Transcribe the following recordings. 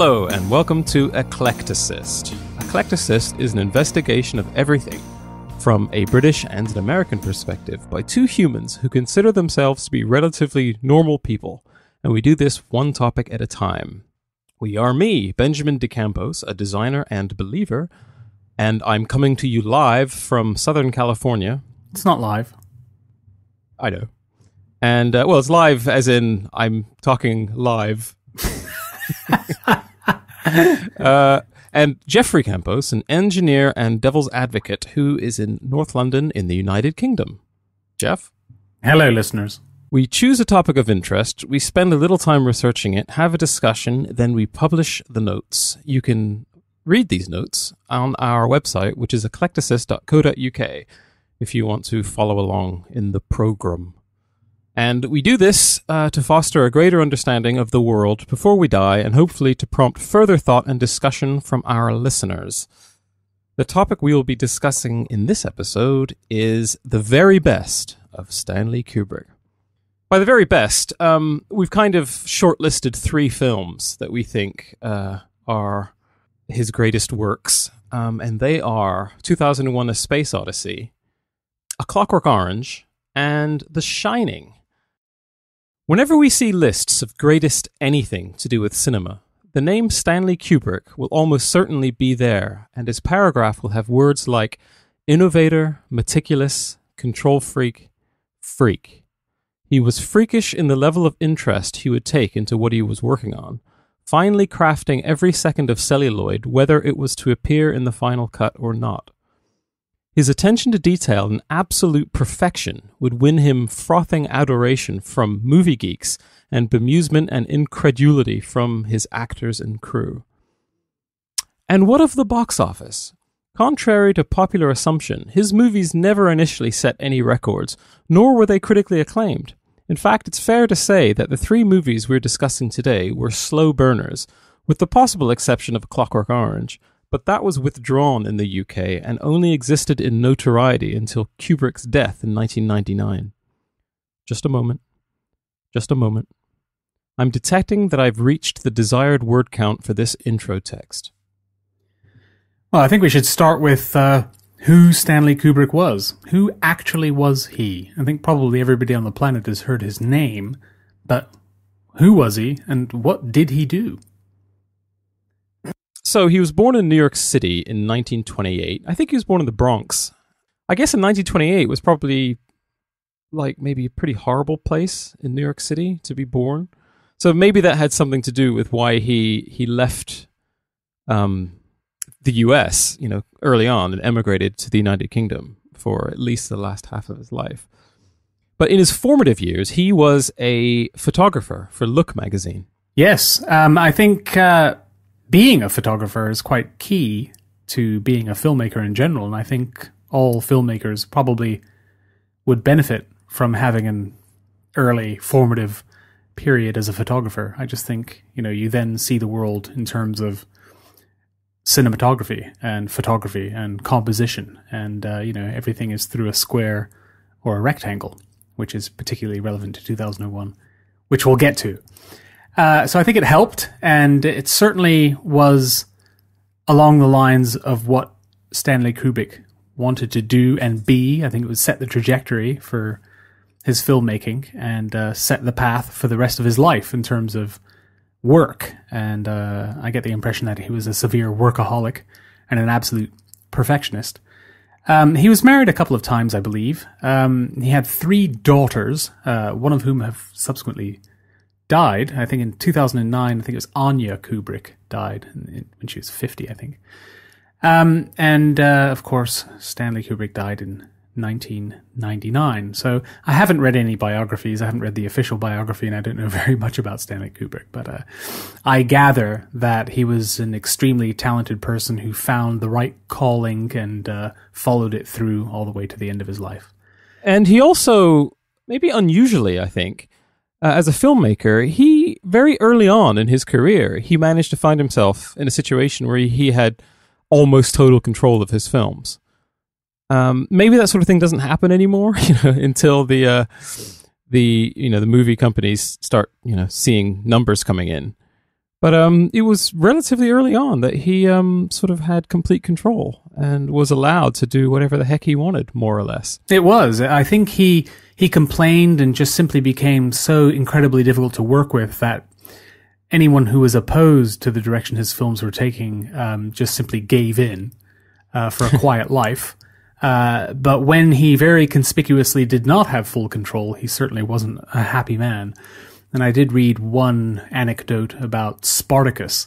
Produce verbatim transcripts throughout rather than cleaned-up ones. Hello and welcome to Eclecticist. Eclecticist is an investigation of everything from a British and an American perspective by two humans who consider themselves to be relatively normal people, and we do this one topic at a time. We are me, Benjamin De Campos, a designer and believer, and I'm coming to you live from Southern California. It's not live. I know. And, uh, well, it's live as in I'm talking live. uh, and Jeffrey Campos, an engineer and devil's advocate who is in North London in the United Kingdom. Jeff? Hello, listeners. We choose a topic of interest, we spend a little time researching it, have a discussion, then we publish the notes. You can read these notes on our website, which is eclecticist dot co dot U K, if you want to follow along in the program. And we do this uh, to foster a greater understanding of the world before we die and hopefully to prompt further thought and discussion from our listeners. The topic we will be discussing in this episode is the very best of Stanley Kubrick. By the very best, um, we've kind of shortlisted three films that we think uh, are his greatest works, um, and they are two thousand one A Space Odyssey, A Clockwork Orange, and The Shining. Whenever we see lists of greatest anything to do with cinema, the name Stanley Kubrick will almost certainly be there, and his paragraph will have words like innovator, meticulous, control freak, freak. He was freakish in the level of interest he would take into what he was working on, finely crafting every second of celluloid, whether it was to appear in the final cut or not. His attention to detail and absolute perfection would win him frothing adoration from movie geeks and bemusement and incredulity from his actors and crew. And what of the box office? Contrary to popular assumption, his movies never initially set any records, nor were they critically acclaimed. In fact, it's fair to say that the three movies we're discussing today were slow burners, with the possible exception of A Clockwork Orange, but that was withdrawn in the U K and only existed in notoriety until Kubrick's death in nineteen ninety-nine. Just a moment. Just a moment. I'm detecting that I've reached the desired word count for this intro text. Well, I think we should start with uh, who Stanley Kubrick was. Who actually was he? I think probably everybody on the planet has heard his name, but who was he and what did he do? So he was born in New York City in nineteen twenty-eight. I think he was born in the Bronx. I guess in nineteen twenty-eight was probably like maybe a pretty horrible place in New York City to be born. So maybe that had something to do with why he he left um, the U S, you know, early on and emigrated to the United Kingdom for at least the last half of his life. But in his formative years, he was a photographer for Look magazine. Yes, um, I think. Uh Being a photographer is quite key to being a filmmaker in general, and I think all filmmakers probably would benefit from having an early formative period as a photographer. I just think, you know, you then see the world in terms of cinematography and photography and composition, and, uh, you know, everything is through a square or a rectangle, which is particularly relevant to two thousand one, which we'll get to. Uh, so I think it helped, and it certainly was along the lines of what Stanley Kubrick wanted to do and be. I think it would set the trajectory for his filmmaking and uh, set the path for the rest of his life in terms of work. And uh, I get the impression that he was a severe workaholic and an absolute perfectionist. Um, he was married a couple of times, I believe. Um, he had three daughters, uh, one of whom have subsequently died. I think in two thousand nine, I think it was Anya Kubrick died when she was fifty, I think. Um, and, uh, of course, Stanley Kubrick died in nineteen ninety-nine. So I haven't read any biographies. I haven't read the official biography, and I don't know very much about Stanley Kubrick. But uh, I gather that he was an extremely talented person who found the right calling and uh, followed it through all the way to the end of his life. And he also, maybe unusually, I think, Uh, as a filmmaker, he, very early on in his career, he managed to find himself in a situation where he had almost total control of his films. Um, maybe that sort of thing doesn't happen anymore, you know, until the, uh, the, you know, the movie companies start, you know, seeing numbers coming in. But um, it was relatively early on that he um, sort of had complete control and was allowed to do whatever the heck he wanted, more or less. It was. I think he he complained and just simply became so incredibly difficult to work with that anyone who was opposed to the direction his films were taking um, just simply gave in uh, for a quiet life. Uh, but when he very conspicuously did not have full control, he certainly wasn't a happy man. And I did read one anecdote about Spartacus,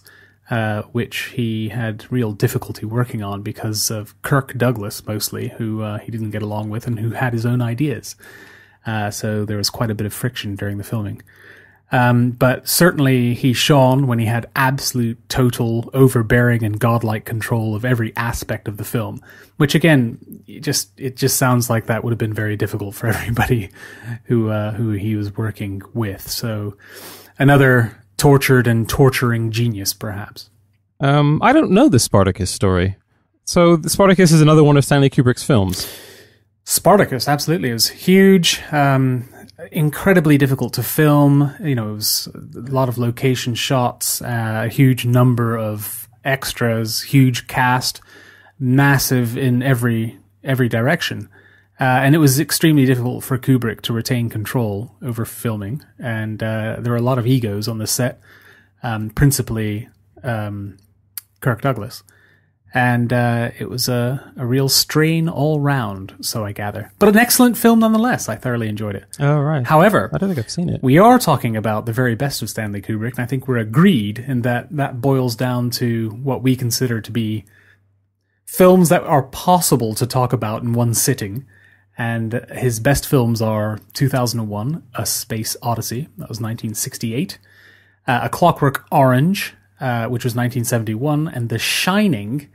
uh, which he had real difficulty working on because of Kirk Douglas, mostly, who uh, he didn't get along with and who had his own ideas. Uh, so there was quite a bit of friction during the filming. Um, but certainly he shone when he had absolute, total, overbearing and godlike control of every aspect of the film, which again, it just, it just sounds like that would have been very difficult for everybody who, uh, who he was working with. So another tortured and torturing genius, perhaps. Um, I don't know the Spartacus story. So the Spartacus is another one of Stanley Kubrick's films. Spartacus, absolutely. It was huge. Um, incredibly difficult to film. You know, it was a lot of location shots, uh, a huge number of extras, huge cast, massive in every every direction. Uh, and it was extremely difficult for Kubrick to retain control over filming. And uh, there were a lot of egos on the set, um, principally um, Kirk Douglas. And uh, it was a, a real strain all round, so I gather. But an excellent film nonetheless. I thoroughly enjoyed it. Oh, right. However, I don't think I've seen it. We are talking about the very best of Stanley Kubrick, and I think we're agreed in that that boils down to what we consider to be films that are possible to talk about in one sitting. And his best films are two thousand one, A Space Odyssey, that was nineteen sixty-eight, uh, A Clockwork Orange, uh, which was nineteen seventy-one, and The Shining,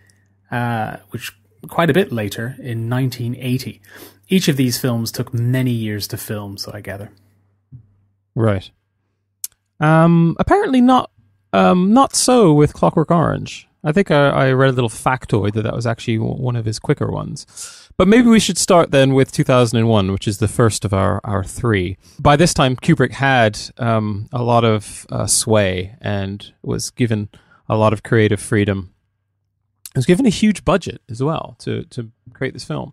Uh, which quite a bit later in nineteen eighty. Each of these films took many years to film, so I gather. Right. Um, apparently not um, not so with Clockwork Orange. I think I, I read a little factoid that that was actually one of his quicker ones. But maybe we should start then with two thousand one, which is the first of our, our three. By this time, Kubrick had um, a lot of uh, sway and was given a lot of creative freedom. It was given a huge budget as well to, to create this film.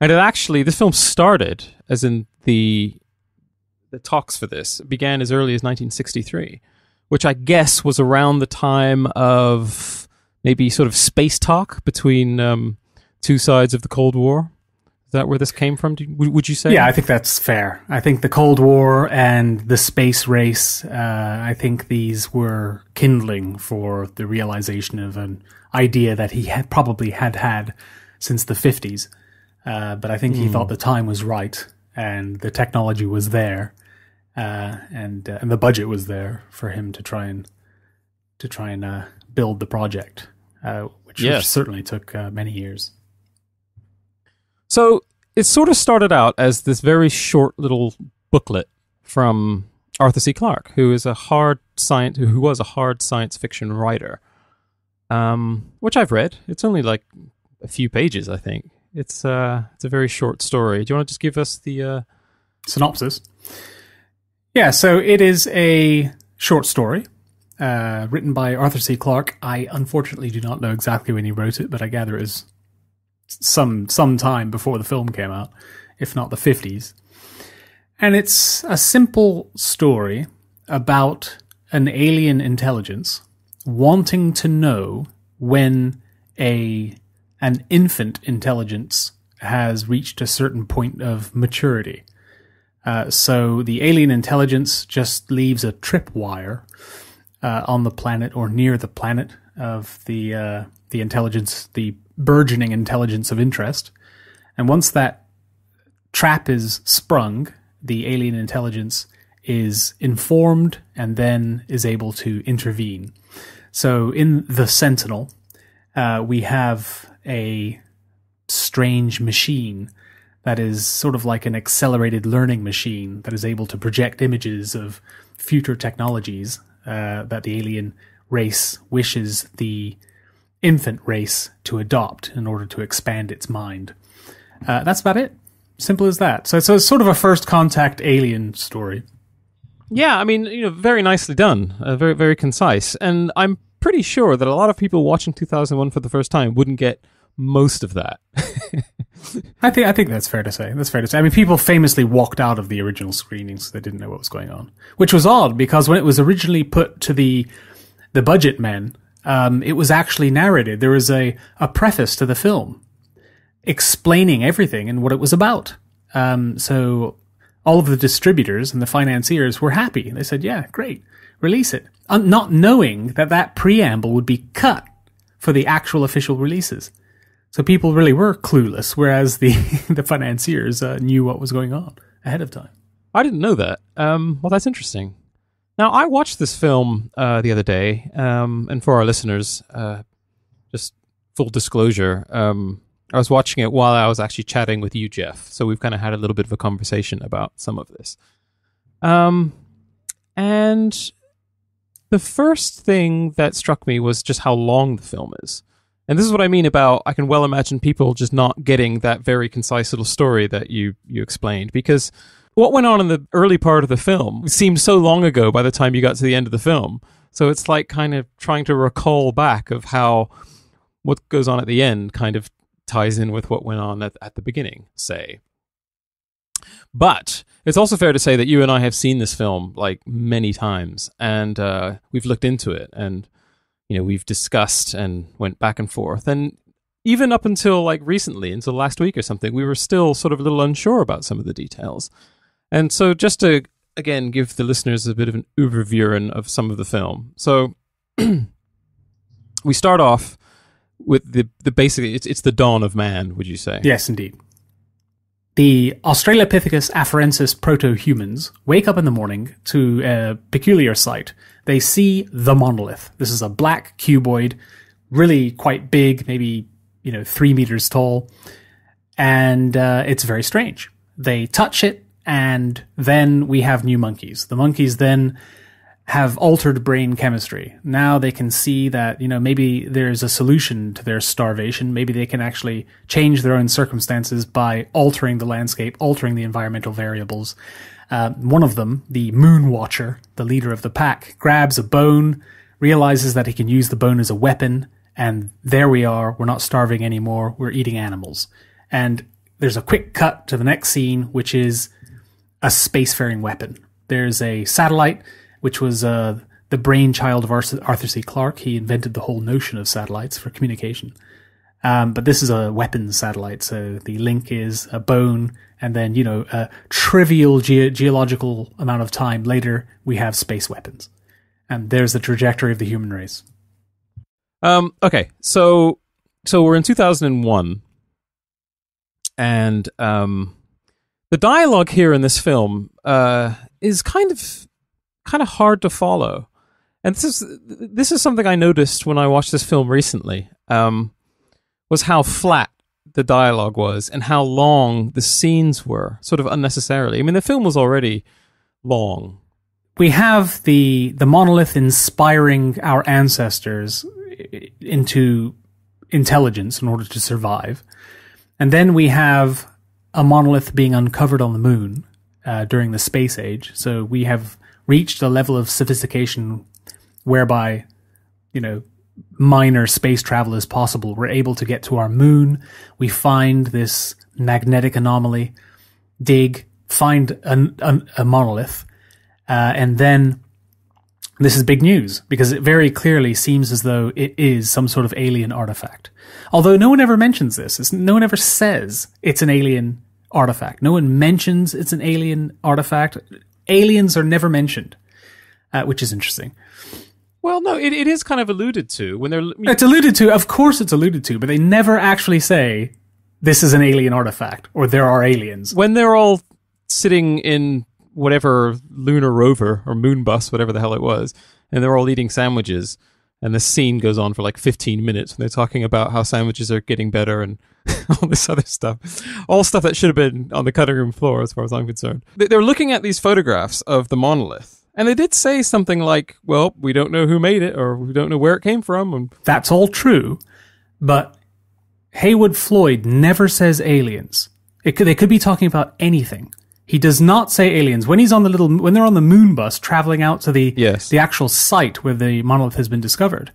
And it actually, this film started, as in the the talks for this, it began as early as nineteen sixty-three, which I guess was around the time of maybe sort of space talk between um, two sides of the Cold War. Is that where this came from, would you say? Yeah, I think that's fair. I think the Cold War and the space race, uh, I think these were kindling for the realization of an idea that he had probably had had since the fifties. Uh, but I think mm. he thought the time was right and the technology was there uh, and uh, and the budget was there for him to try and to try and uh, build the project, uh, which, yes. which certainly took uh, many years. So it sort of started out as this very short little booklet from Arthur C. Clarke, who is a hard science, who was a hard science fiction writer, um, which I've read. It's only like a few pages, I think. It's uh, it's a very short story. Do you want to just give us the uh... synopsis? Yeah. So it is a short story uh, written by Arthur C. Clarke. I unfortunately do not know exactly when he wrote it, but I gather it is some some time before the film came out, if not the fifties. And it's a simple story about an alien intelligence wanting to know when a an infant intelligence has reached a certain point of maturity. Uh, so the alien intelligence just leaves a tripwire uh, on the planet or near the planet of the uh, the intelligence, the burgeoning intelligence of interest. And once that trap is sprung, the alien intelligence is informed and then is able to intervene. So in The Sentinel, uh, we have a strange machine that is sort of like an accelerated learning machine that is able to project images of future technologies uh, that the alien race wishes the infant race to adopt in order to expand its mind. Uh, that's about it. Simple as that. So, so it's sort of a first contact alien story. Yeah, I mean, you know, very nicely done, uh, very, very concise. And I'm pretty sure that a lot of people watching two thousand one for the first time wouldn't get most of that. I think I think that's fair to say. That's fair to say. I mean, people famously walked out of the original screening because they didn't know what was going on, which was odd because when it was originally put to the the budget men, um, it was actually narrated. There was a a preface to the film explaining everything and what it was about. Um, so all of the distributors and the financiers were happy. They said, "Yeah, great, release it," um, not knowing that that preamble would be cut for the actual official releases. So people really were clueless, whereas the, the financiers uh, knew what was going on ahead of time. I didn't know that. Um, well, that's interesting. Now, I watched this film uh, the other day, um, and for our listeners, uh, just full disclosure, um, I was watching it while I was actually chatting with you, Jeff. So we've kind of had a little bit of a conversation about some of this. Um, and the first thing that struck me was just how long the film is. And this is what I mean about, I can well imagine people just not getting that very concise little story that you, you explained, because what went on in the early part of the film seemed so long ago by the time you got to the end of the film. So it's like kind of trying to recall back of how what goes on at the end kind of ties in with what went on at, at the beginning, say. But it's also fair to say that you and I have seen this film like many times, and uh, we've looked into it, and you know, we've discussed and went back and forth. And even up until like recently, until last week or something, we were still sort of a little unsure about some of the details. And so just to, again, give the listeners a bit of an overview of some of the film. So we start off with the, the basically, it's, it's the dawn of man, would you say? Yes, indeed. The Australopithecus afarensis proto-humans wake up in the morning to a peculiar sight. They see the monolith. This is a black cuboid, really quite big, maybe, you know, three meters tall. And uh, it's very strange. They touch it, and then we have new monkeys. The monkeys then have altered brain chemistry. Now they can see that, you know, maybe there's a solution to their starvation. Maybe they can actually change their own circumstances by altering the landscape, altering the environmental variables. Uh, one of them, the Moon Watcher, the leader of the pack, grabs a bone, realizes that he can use the bone as a weapon, and there we are, we're not starving anymore, we're eating animals. And there's a quick cut to the next scene, which is a spacefaring weapon. There's a satellite, which was uh, the brainchild of Arthur C. Clarke. He invented the whole notion of satellites for communication. Um, but this is a weapons satellite, so the link is a bone, and then, you know, a trivial ge geological amount of time later, we have space weapons. And there's the trajectory of the human race. Um, okay, so so we're in two thousand one, and um, the dialogue here in this film uh, is kind of... kind of hard to follow, and this is this is something I noticed when I watched this film recently, um was how flat the dialogue was and how long the scenes were, sort of unnecessarily. I mean, the film was already long. We have the the monolith inspiring our ancestors into intelligence in order to survive, and then we have a monolith being uncovered on the moon uh, during the space age. So we have reached a level of sophistication whereby, you know, minor space travel is possible. We're able to get to our moon. We find this magnetic anomaly, dig, find an, an, a monolith. Uh, and then this is big news because it very clearly seems as though it is some sort of alien artifact. Although no one ever mentions this. It's, no one ever says it's an alien artifact. No one mentions it's an alien artifact. Aliens are never mentioned, uh, which is interesting. Well, no, it, it is kind of alluded to when they're. You know, it's alluded to, of course, it's alluded to, but they never actually say this is an alien artifact or there are aliens. When they're all sitting in whatever lunar rover or moon bus, whatever the hell it was, and they're all eating sandwiches, and the scene goes on for like fifteen minutes, and they're talking about how sandwiches are getting better and all this other stuff. All stuff that should have been on the cutting room floor, as far as I'm concerned. They're looking at these photographs of the monolith, and they did say something like, well, we don't know who made it, or we don't know where it came from. And that's all true, but Heywood Floyd never says aliens. It could, they could be talking about anything. He does not say aliens. When he's on the little, when they're on the moon bus traveling out to the, yes. the actual site where the monolith has been discovered,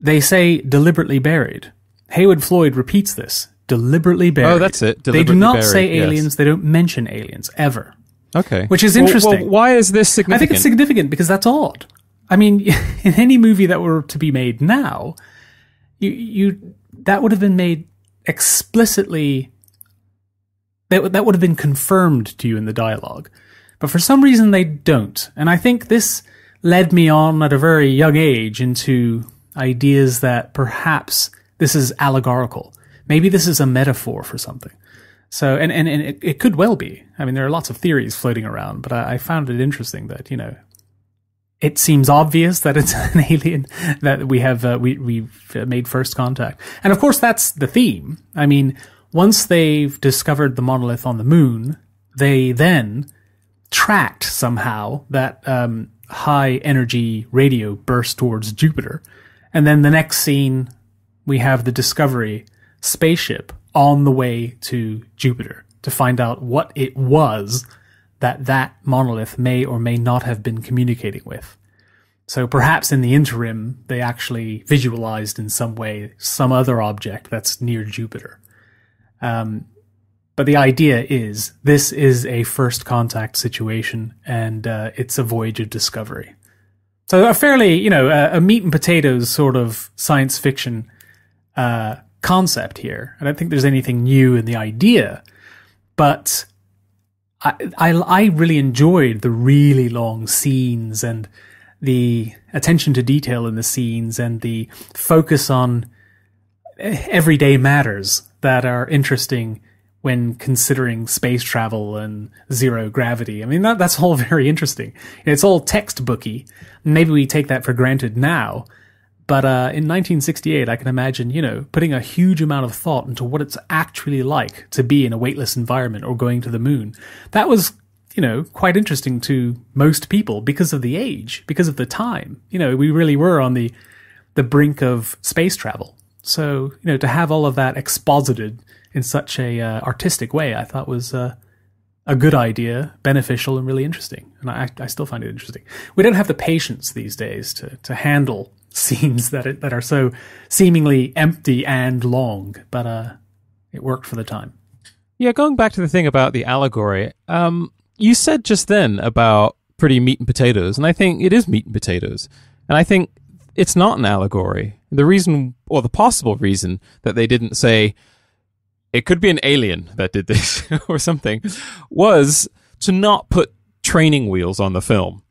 they say deliberately buried. Heywood Floyd repeats this. Deliberately buried. Oh, that's it. They do not buried, say aliens. Yes. They don't mention aliens ever. Okay. Which is interesting. Well, well, why is this significant? I think it's significant because that's odd. I mean, in any movie that were to be made now, you, you, that would have been made explicitly, that, that would have been confirmed to you in the dialogue. But for some reason they don't. And I think this led me on at a very young age into ideas that perhaps this is allegorical. Maybe this is a metaphor for something. So, and, and, and it, it could well be. I mean, there are lots of theories floating around, but I, I found it interesting that, you know, it seems obvious that it's an alien that we have, uh, we, we've made first contact. And of course, that's the theme. I mean, once they've discovered the monolith on the moon, they then tracked somehow that, um, high energy radio burst towards Jupiter. And then the next scene, we have the Discovery spaceship on the way to Jupiter to find out what it was that that monolith may or may not have been communicating with. So perhaps in the interim, they actually visualized in some way some other object that's near Jupiter. Um, but the idea is this is a first contact situation, and uh, it's a voyage of discovery. So a fairly, you know, a, a meat and potatoes sort of science fiction uh, concept here. I don't think there's anything new in the idea, but I, I, I really enjoyed the really long scenes and the attention to detail in the scenes and the focus on everyday matters that are interesting when considering space travel and zero gravity. I mean, that, that's all very interesting. It's all textbooky. Maybe we take that for granted now, but uh, in nineteen sixty-eight, I can imagine, you know, putting a huge amount of thought into what it's actually like to be in a weightless environment or going to the moon. That was, you know, quite interesting to most people because of the age, because of the time. You know, we really were on the, the brink of space travel. So, you know, to have all of that exposited in such a uh, artistic way, I thought was uh, a good idea, beneficial, and really interesting. And I, I still find it interesting. We don't have the patience these days to to handle scenes that it, that are so seemingly empty and long, but uh, it worked for the time. Yeah, going back to the thing about the allegory, um, you said just then about pretty meat and potatoes, and I think it is meat and potatoes. And I think it's not an allegory. The reason, or the possible reason, that they didn't say, it could be an alien that did this or something, was to not put training wheels on the film,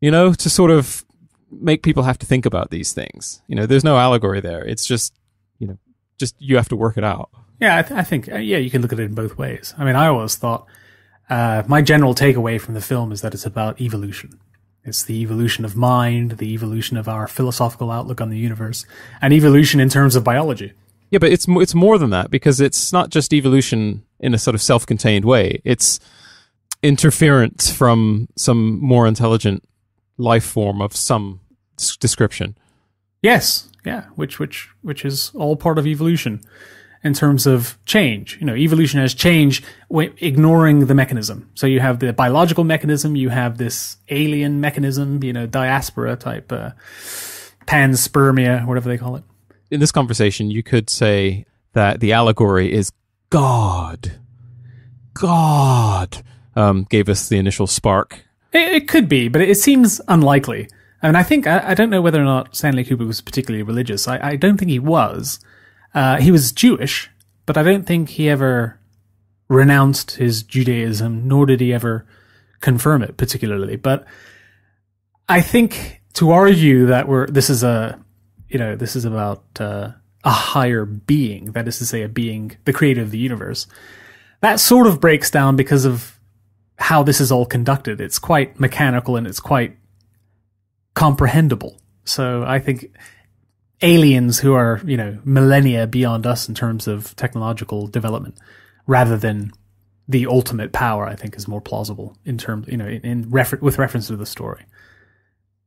you know, to sort of make people have to think about these things. You know, there's no allegory there. It's just, you know, just you have to work it out. Yeah, I, th I think, uh, yeah, you can look at it in both ways. I mean, I always thought uh, my general takeaway from the film is that it's about evolution. It's the evolution of mind, the evolution of our philosophical outlook on the universe, and evolution in terms of biology. Yeah, but it's it's more than that, because it's not just evolution in a sort of self-contained way. It's interference from some more intelligent life form of some description. Yes, yeah, which which which is all part of evolution in terms of change. You know, evolution has change, ignoring the mechanism. So you have the biological mechanism, you have this alien mechanism, you know, diaspora type, uh, panspermia, whatever they call it. In this conversation, you could say that the allegory is God. God um, gave us the initial spark. It, it could be, but it seems unlikely. I mean, I think, I, I don't know whether or not Stanley Kubrick was particularly religious. I, I don't think he was. Uh, he was Jewish, but I don't think he ever renounced his Judaism, nor did he ever confirm it particularly. But I think to argue that we're, this is a... you know, this is about uh, a higher being, that is to say a being, the creator of the universe. That sort of breaks down because of how this is all conducted. It's quite mechanical and it's quite comprehensible. So I think aliens who are, you know, millennia beyond us in terms of technological development, rather than the ultimate power, I think is more plausible in terms, you know, in, in refer with reference to the story.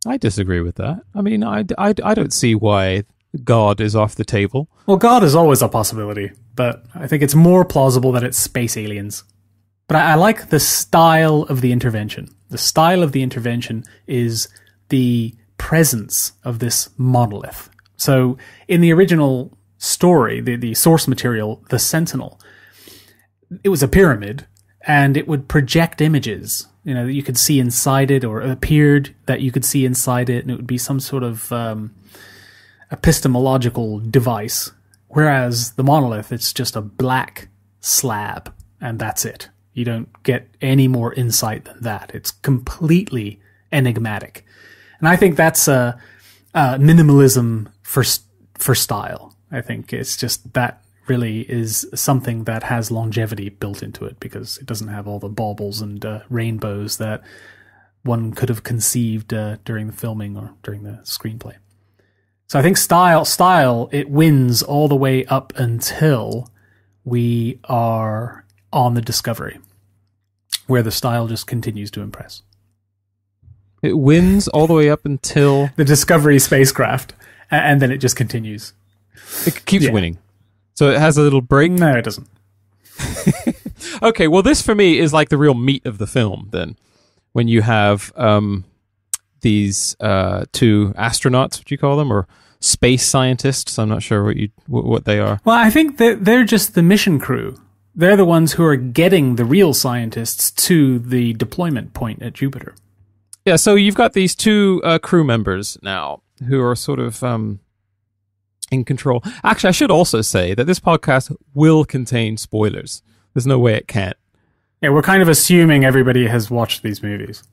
I disagree with that. I mean, I, I, I don't see why God is off the table. Well, God is always a possibility, but I think it's more plausible that it's space aliens. But I, I like the style of the intervention. The style of the intervention is the presence of this monolith. So in the original story, the, the source material, The Sentinel, it was a pyramid, and it would project images, you know, that you could see inside it, or appeared that you could see inside it, and it would be some sort of um, epistemological device. Whereas the monolith, it's just a black slab, and that's it. You don't get any more insight than that. It's completely enigmatic. And I think that's a, a minimalism for, for style. I think it's just that really is something that has longevity built into it, because it doesn't have all the baubles and uh, rainbows that one could have conceived uh, during the filming or during the screenplay. So I think style, style, it wins all the way up until we are on the Discovery, where the style just continues to impress. It wins all the way up until the Discovery spacecraft, and then it just continues. It keeps yeah. winning. So it has a little break? No, it doesn't. Okay, well, this for me is like the real meat of the film, then. When you have um, these uh, two astronauts, what do you call them, or space scientists? I'm not sure what you what they are. Well, I think that they're just the mission crew. They're the ones who are getting the real scientists to the deployment point at Jupiter. Yeah, so you've got these two uh, crew members now who are sort of... Um, in control. Actually, I should also say that this podcast will contain spoilers. There's no way it can't. Yeah, we're kind of assuming everybody has watched these movies.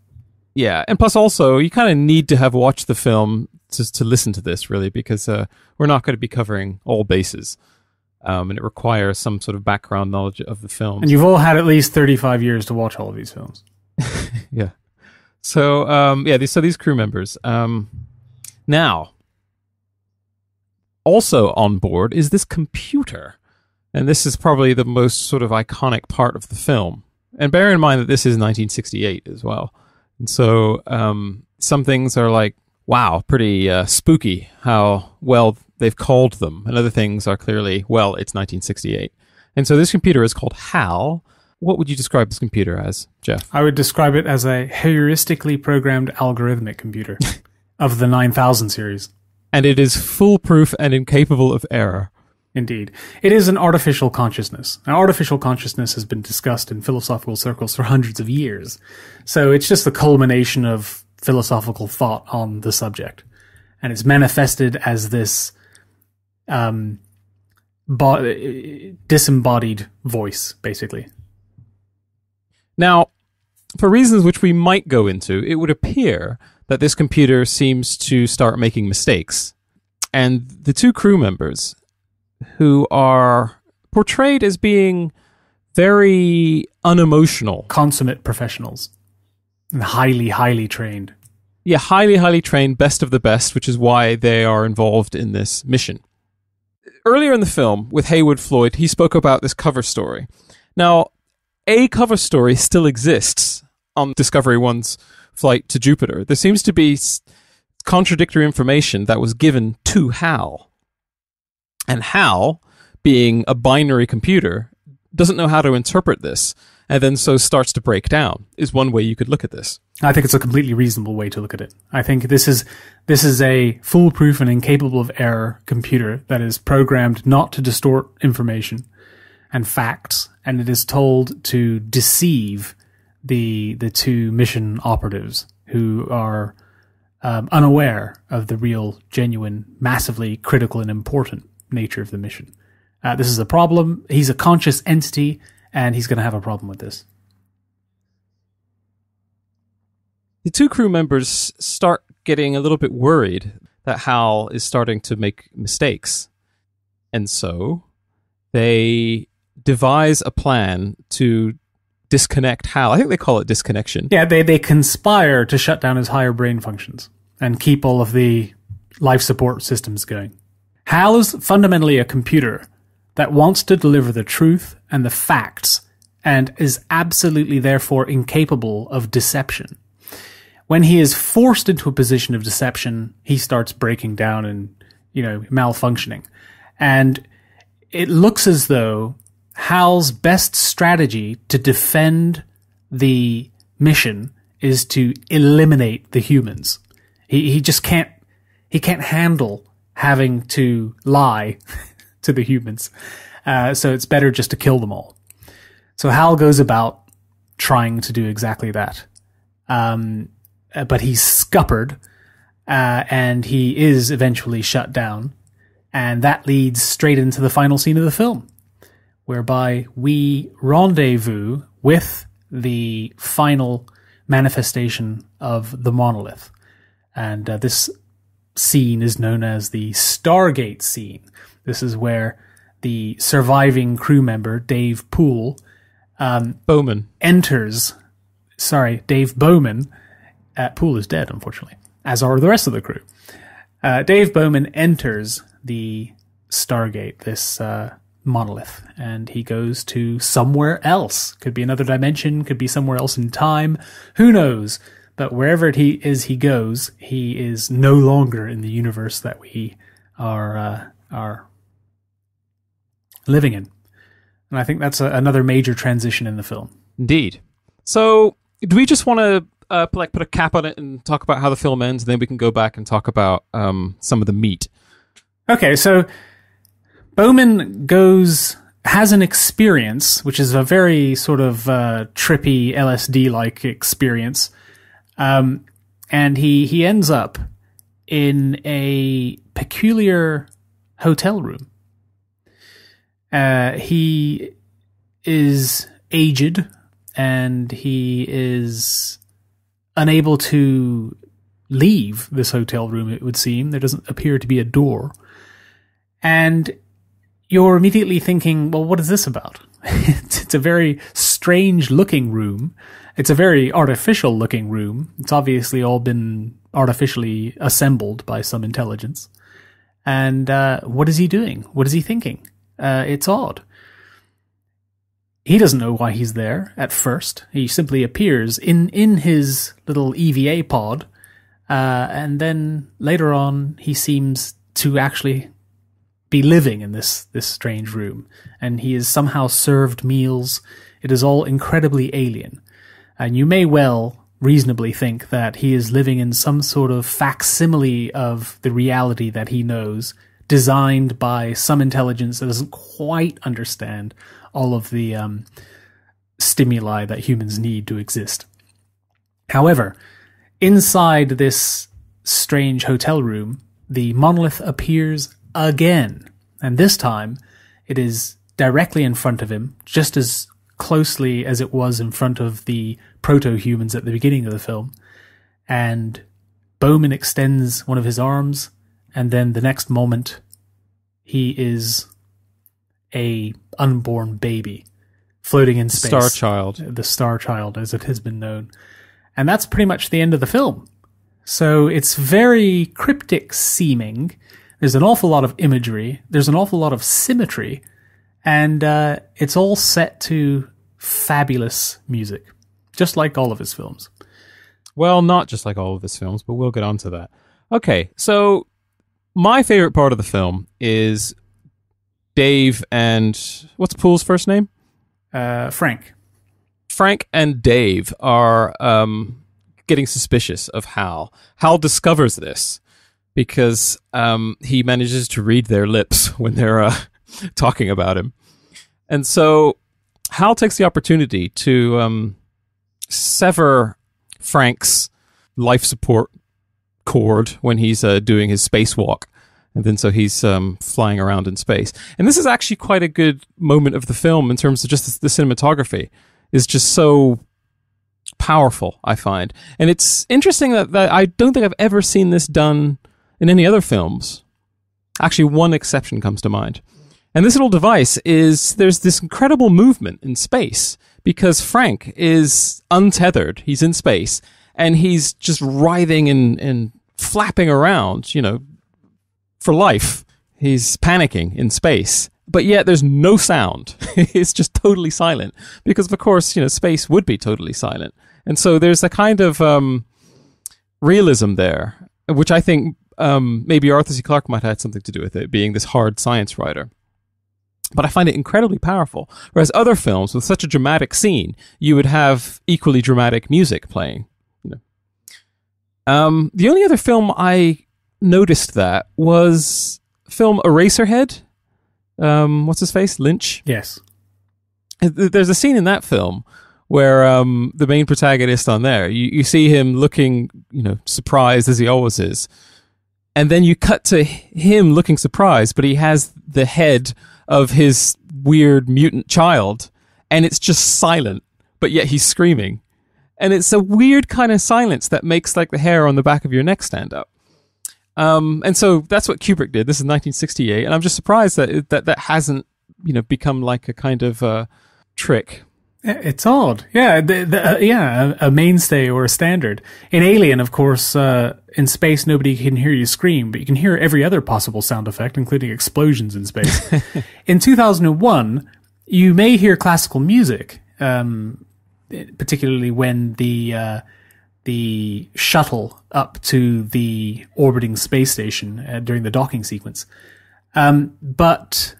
Yeah, and plus also, you kind of need to have watched the film just to listen to this, really, because uh, we're not going to be covering all bases. Um, and it requires some sort of background knowledge of the film. And you've all had at least thirty-five years to watch all of these films. Yeah. So, um, yeah, these, so these crew members. Um, now... Also on board is this computer, and this is probably the most sort of iconic part of the film. And bear in mind that this is nineteen sixty-eight as well, and so um, some things are like, wow, pretty uh, spooky how well they've called them, and other things are clearly, well, it's nineteen sixty-eight. And so this computer is called H A L. What would you describe this computer as, Jeff? I would describe it as a heuristically programmed algorithmic computer of the nine thousand series. And it is foolproof and incapable of error. Indeed. It is an artificial consciousness. Now, artificial consciousness has been discussed in philosophical circles for hundreds of years. So it's just the culmination of philosophical thought on the subject. And it's manifested as this um, bo- disembodied voice, basically. Now, for reasons which we might go into, it would appear that this computer seems to start making mistakes. And the two crew members, who are portrayed as being very unemotional. Consummate professionals. And highly, highly trained. Yeah, highly, highly trained, best of the best, which is why they are involved in this mission. Earlier in the film, with Heywood Floyd, he spoke about this cover story. Now, a cover story still exists on Discovery One's flight to Jupiter. There seems to be contradictory information that was given to H A L. And H A L, being a binary computer, doesn't know how to interpret this, and then so starts to break down, is one way you could look at this. I think it's a completely reasonable way to look at it. I think this is this is a foolproof and incapable of error computer that is programmed not to distort information and facts, and it is told to deceive the the two mission operatives who are um, unaware of the real, genuine, massively critical and important nature of the mission. Uh, this is a problem. He's a conscious entity, and he's going to have a problem with this. The two crew members start getting a little bit worried that H A L is starting to make mistakes. And so they devise a plan to disconnect H A L. I think they call it disconnection. Yeah, they, they conspire to shut down his higher brain functions and keep all of the life support systems going. H A L is fundamentally a computer that wants to deliver the truth and the facts and is absolutely therefore incapable of deception. When he is forced into a position of deception, he starts breaking down and, you know, malfunctioning. And it looks as though Hal's best strategy to defend the mission is to eliminate the humans. He he just can't he can't handle having to lie to the humans. Uh, so it's better just to kill them all. So Hal goes about trying to do exactly that. Um, but he's scuppered, uh, and he is eventually shut down. And that leads straight into the final scene of the film, whereby we rendezvous with the final manifestation of the monolith. And uh, this scene is known as the Stargate scene. This is where the surviving crew member, Dave Poole, um, Bowman, enters. Sorry, Dave Bowman. Uh, Poole is dead, unfortunately, as are the rest of the crew. Uh, Dave Bowman enters the Stargate, this uh, monolith, and he goes to somewhere else. Could be another dimension, could be somewhere else in time. Who knows? But wherever he is, he goes. He is no longer in the universe that we are uh, are living in. And I think that's a, another major transition in the film. Indeed. So do we just want to uh, like put a cap on it and talk about how the film ends, and then we can go back and talk about um, some of the meat? Okay, so Bowman goes, has an experience, which is a very sort of uh, trippy L S D-like experience, um, and he, he ends up in a peculiar hotel room. Uh, he is aged, and he is unable to leave this hotel room, it would seem. There doesn't appear to be a door. And you're immediately thinking, well, what is this about? It's a very strange-looking room. It's a very artificial-looking room. It's obviously all been artificially assembled by some intelligence. And uh, what is he doing? What is he thinking? Uh, it's odd. He doesn't know why he's there at first. He simply appears in, in his little E V A pod, uh, and then later on he seems to actually be living in this this strange room, and he is somehow served meals. It is all incredibly alien, and you may well reasonably think that he is living in some sort of facsimile of the reality that he knows, designed by some intelligence that doesn't quite understand all of the um, stimuli that humans need to exist. However, inside this strange hotel room, the monolith appears again, and this time it is directly in front of him, just as closely as it was in front of the proto-humans at the beginning of the film. And Bowman extends one of his arms, and then the next moment he is a unborn baby floating in space. Star child. The star child, as it has been known. And that's pretty much the end of the film. So it's very cryptic seeming. There's an awful lot of imagery. There's an awful lot of symmetry. And uh, it's all set to fabulous music, just like all of his films. Well, not just like all of his films, but we'll get on to that. Okay, so my favorite part of the film is Dave and... what's Poole's first name? Uh, Frank. Frank and Dave are um, getting suspicious of Hal. Hal discovers this, because um, he manages to read their lips when they're uh, talking about him. And so Hal takes the opportunity to um, sever Frank's life support cord when he's uh, doing his spacewalk. And then so he's um, flying around in space. And this is actually quite a good moment of the film in terms of just the, the cinematography. It's just so powerful, I find. And it's interesting that, that I don't think I've ever seen this done in any other films. Actually, one exception comes to mind. And this little device is, there's this incredible movement in space, because Frank is untethered. He's in space, and he's just writhing and, and flapping around, you know, for life. He's panicking in space. But yet there's no sound. It's just totally silent, because, of course, you know, space would be totally silent. And so there's a kind of um, realism there, which I think... Um, maybe Arthur C. Clarke might have had something to do with it, being this hard science writer. But I find it incredibly powerful. Whereas other films with such a dramatic scene, you would have equally dramatic music playing. You know. Um, the only other film I noticed that was film Eraserhead. Um, what's his face? Lynch? Yes. There's a scene in that film where um, the main protagonist on there, you, you see him looking, you know, surprised as he always is. And then you cut to him looking surprised, but he has the head of his weird mutant child, and it's just silent, but yet he's screaming. And it's a weird kind of silence that makes like the hair on the back of your neck stand up. Um, and so that's what Kubrick did. This is nineteen sixty-eight, and I'm just surprised that it, that, that hasn't, you know, become like a kind of uh, trick. It's odd. Yeah, the, the, uh, yeah, a, a mainstay or a standard. In Alien, of course, uh, in space, nobody can hear you scream, but you can hear every other possible sound effect, including explosions in space. In two thousand one, you may hear classical music, um, particularly when the uh, the shuttle up to the orbiting space station uh, during the docking sequence. Um, but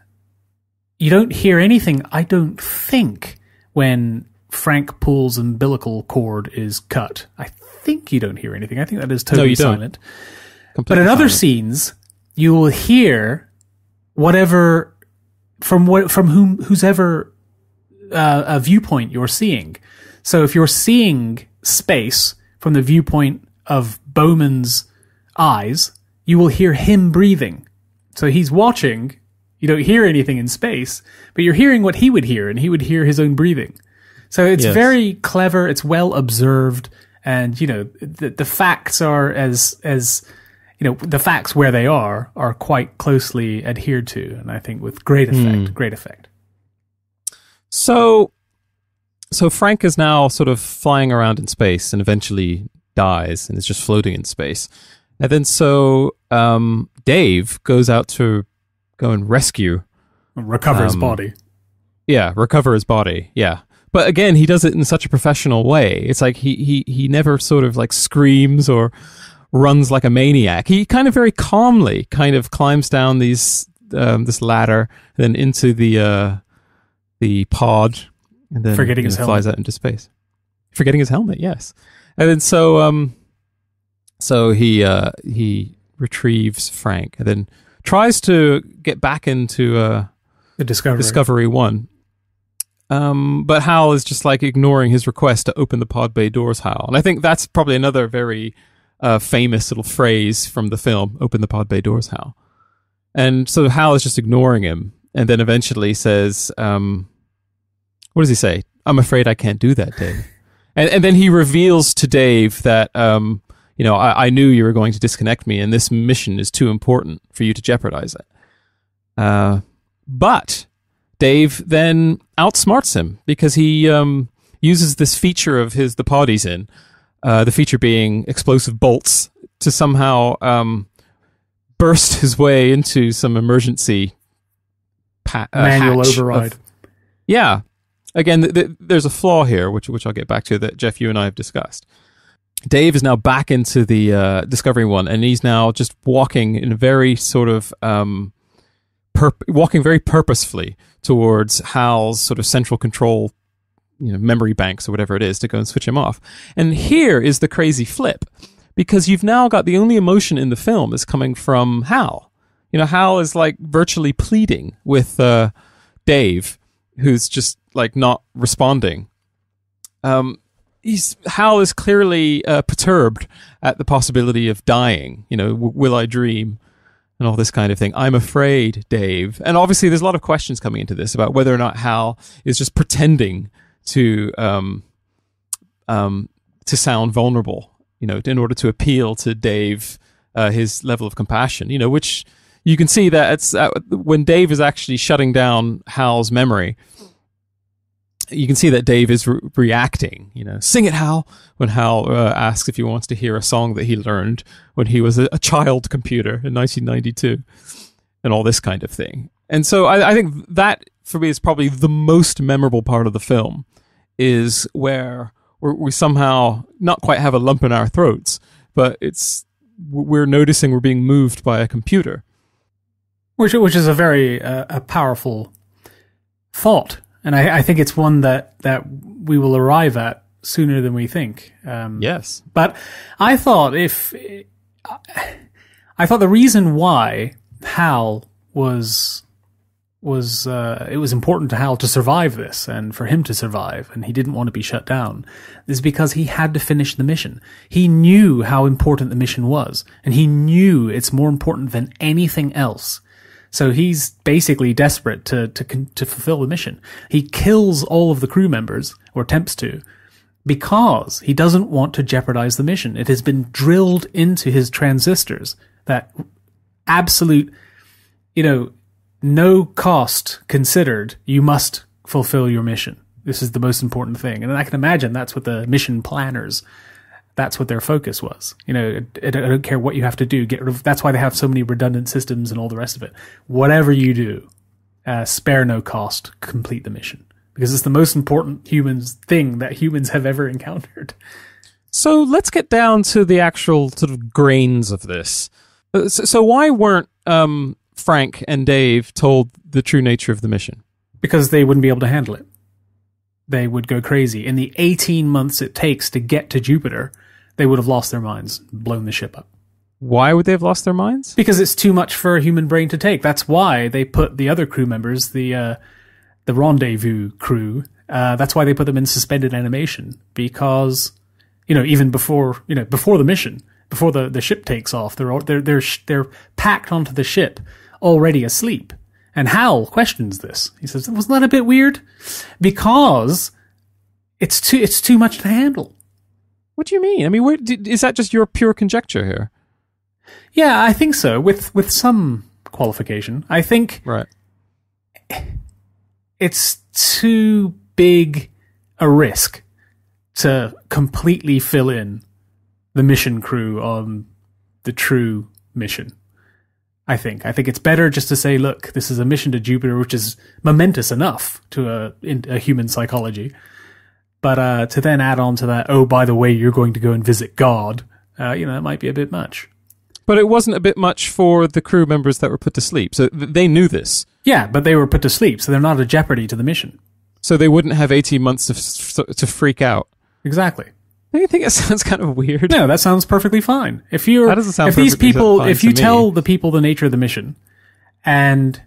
you don't hear anything, I don't think, when Frank Poole's umbilical cord is cut. I think you don't hear anything. I think that is totally no, you silent. Don't. But in silent. Other scenes, you will hear whatever from what from whom whosever uh, a viewpoint you're seeing. So if you're seeing space from the viewpoint of Bowman's eyes, you will hear him breathing. So he's watching. You don't hear anything in space, but you're hearing what he would hear, and he would hear his own breathing. So it's yes. very clever. It's well observed. And, you know, the, the facts are as, as, you know, the facts where they are, are quite closely adhered to. And I think with great effect, mm. great effect. So, so Frank is now sort of flying around in space and eventually dies and is just floating in space. And then so, um, Dave goes out to go and rescue recover um, his body yeah recover his body yeah but again, he does it in such a professional way. It's like he he he never sort of like screams or runs like a maniac. He kind of very calmly kind of climbs down these um this ladder, then into the uh the pod, and then forgetting his flies helmet. out into space, forgetting his helmet. Yes. And then so um so he uh he retrieves Frank, and then tries to get back into uh, the Discovery. Discovery One, um, but Hal is just like ignoring his request to open the pod bay doors, Hal. And I think that's probably another very uh, famous little phrase from the film: "Open the pod bay doors, Hal." And so Hal is just ignoring him, and then eventually says, um, "What does he say? I'm afraid I can't do that, Dave." and, and then he reveals to Dave that. Um, You know, I, I knew you were going to disconnect me, and this mission is too important for you to jeopardize it. Uh, but Dave then outsmarts him, because he um, uses this feature of his the pod he's in, uh, the feature being explosive bolts, to somehow um, burst his way into some emergency pa- uh, manual override. Of, yeah, again, th- th- there's a flaw here, which which I'll get back to, that Jeff, you and I have discussed. Dave is now back into the uh, Discovery One, and he's now just walking in a very sort of um, perp- walking very purposefully towards Hal's sort of central control, you know, memory banks or whatever it is, to go and switch him off. And here is the crazy flip, because you've now got the only emotion in the film is coming from Hal. You know, Hal is like virtually pleading with uh, Dave, who's just like not responding. Um. He's, Hal is clearly uh, perturbed at the possibility of dying. You know, w- will I dream, and all this kind of thing. I'm afraid, Dave. And obviously, there's a lot of questions coming into this about whether or not Hal is just pretending to um, um, to sound vulnerable, you know, in order to appeal to Dave, uh, his level of compassion. You know, which you can see that it's uh, when Dave is actually shutting down Hal's memory. You can see that Dave is re- reacting, you know, sing it, Hal, when Hal uh, asks if he wants to hear a song that he learned when he was a, a child computer in nineteen ninety-two, and all this kind of thing. And so I, I think that, for me, is probably the most memorable part of the film, is where we're, we somehow not quite have a lump in our throats, but it's we're noticing we're being moved by a computer. Which, which is a very uh, a powerful thought. And I, I think it's one that, that we will arrive at sooner than we think. Um, yes. But I thought if, I thought the reason why H A L was, was, uh, it was important to H A L to survive this and for him to survive, and he didn't want to be shut down, is because he had to finish the mission. He knew how important the mission was, and he knew it's more important than anything else. So he's basically desperate to, to, to fulfill the mission. He kills all of the crew members, or attempts to, because he doesn't want to jeopardize the mission. It has been drilled into his transistors that absolute, you know, no cost considered, you must fulfill your mission. This is the most important thing. And I can imagine that's what the mission planners, that's what their focus was. You know, I don't care what you have to do. Get rid of, that's why they have so many redundant systems and all the rest of it. Whatever you do, uh, spare no cost, complete the mission. Because it's the most important humans thing that humans have ever encountered. So let's get down to the actual sort of grains of this. So, so why weren't um, Frank and Dave told the true nature of the mission? Because they wouldn't be able to handle it. They would go crazy. In the eighteen months it takes to get to Jupiter, they would have lost their minds, blown the ship up. Why would they have lost their minds? Because it's too much for a human brain to take. That's why they put the other crew members, the uh, the rendezvous crew, uh, that's why they put them in suspended animation. Because, you know, even before, you know, before the mission, before the, the ship takes off, they're, they're, they're, they're packed onto the ship, already asleep. And H A L questions this. He says, wasn't that a bit weird? Because it's too, it's too much to handle. What do you mean? I mean, where, is that just your pure conjecture here? Yeah, I think so, with with some qualification. I think right. It's too big a risk to completely fill in the mission crew on the true mission. I think. I think it's better just to say, look, this is a mission to Jupiter, which is momentous enough to a, in, a human psychology. But uh, to then add on to that, oh, by the way, you're going to go and visit God, uh, you know, that might be a bit much. But it wasn't a bit much for the crew members that were put to sleep. So th they knew this. Yeah, but they were put to sleep, so they're not a jeopardy to the mission. So they wouldn't have eighteen months to, f to freak out. Exactly. Don't you think it sounds kind of weird? No, that sounds perfectly fine. If you're, that doesn't sound if these people, if you tell the people the nature of the mission, and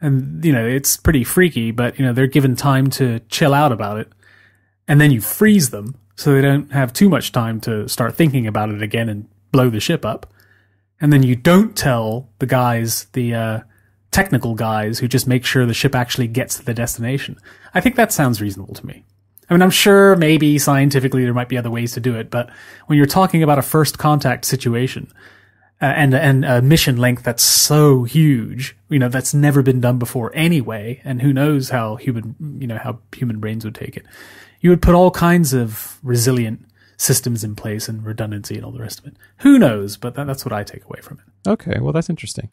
and you know it's pretty freaky, but you know they're given time to chill out about it, and then you freeze them so they don't have too much time to start thinking about it again and blow the ship up, and then you don't tell the guys, the uh, technical guys who just make sure the ship actually gets to the destination. I think that sounds reasonable to me. I mean, I'm sure maybe scientifically there might be other ways to do it, but when you're talking about a first contact situation uh, and, and a mission length that's so huge, you know, that's never been done before anyway, and who knows how human, you know, how human brains would take it, you would put all kinds of resilient systems in place and redundancy and all the rest of it. Who knows? But that, that's what I take away from it. Okay. Well, that's interesting.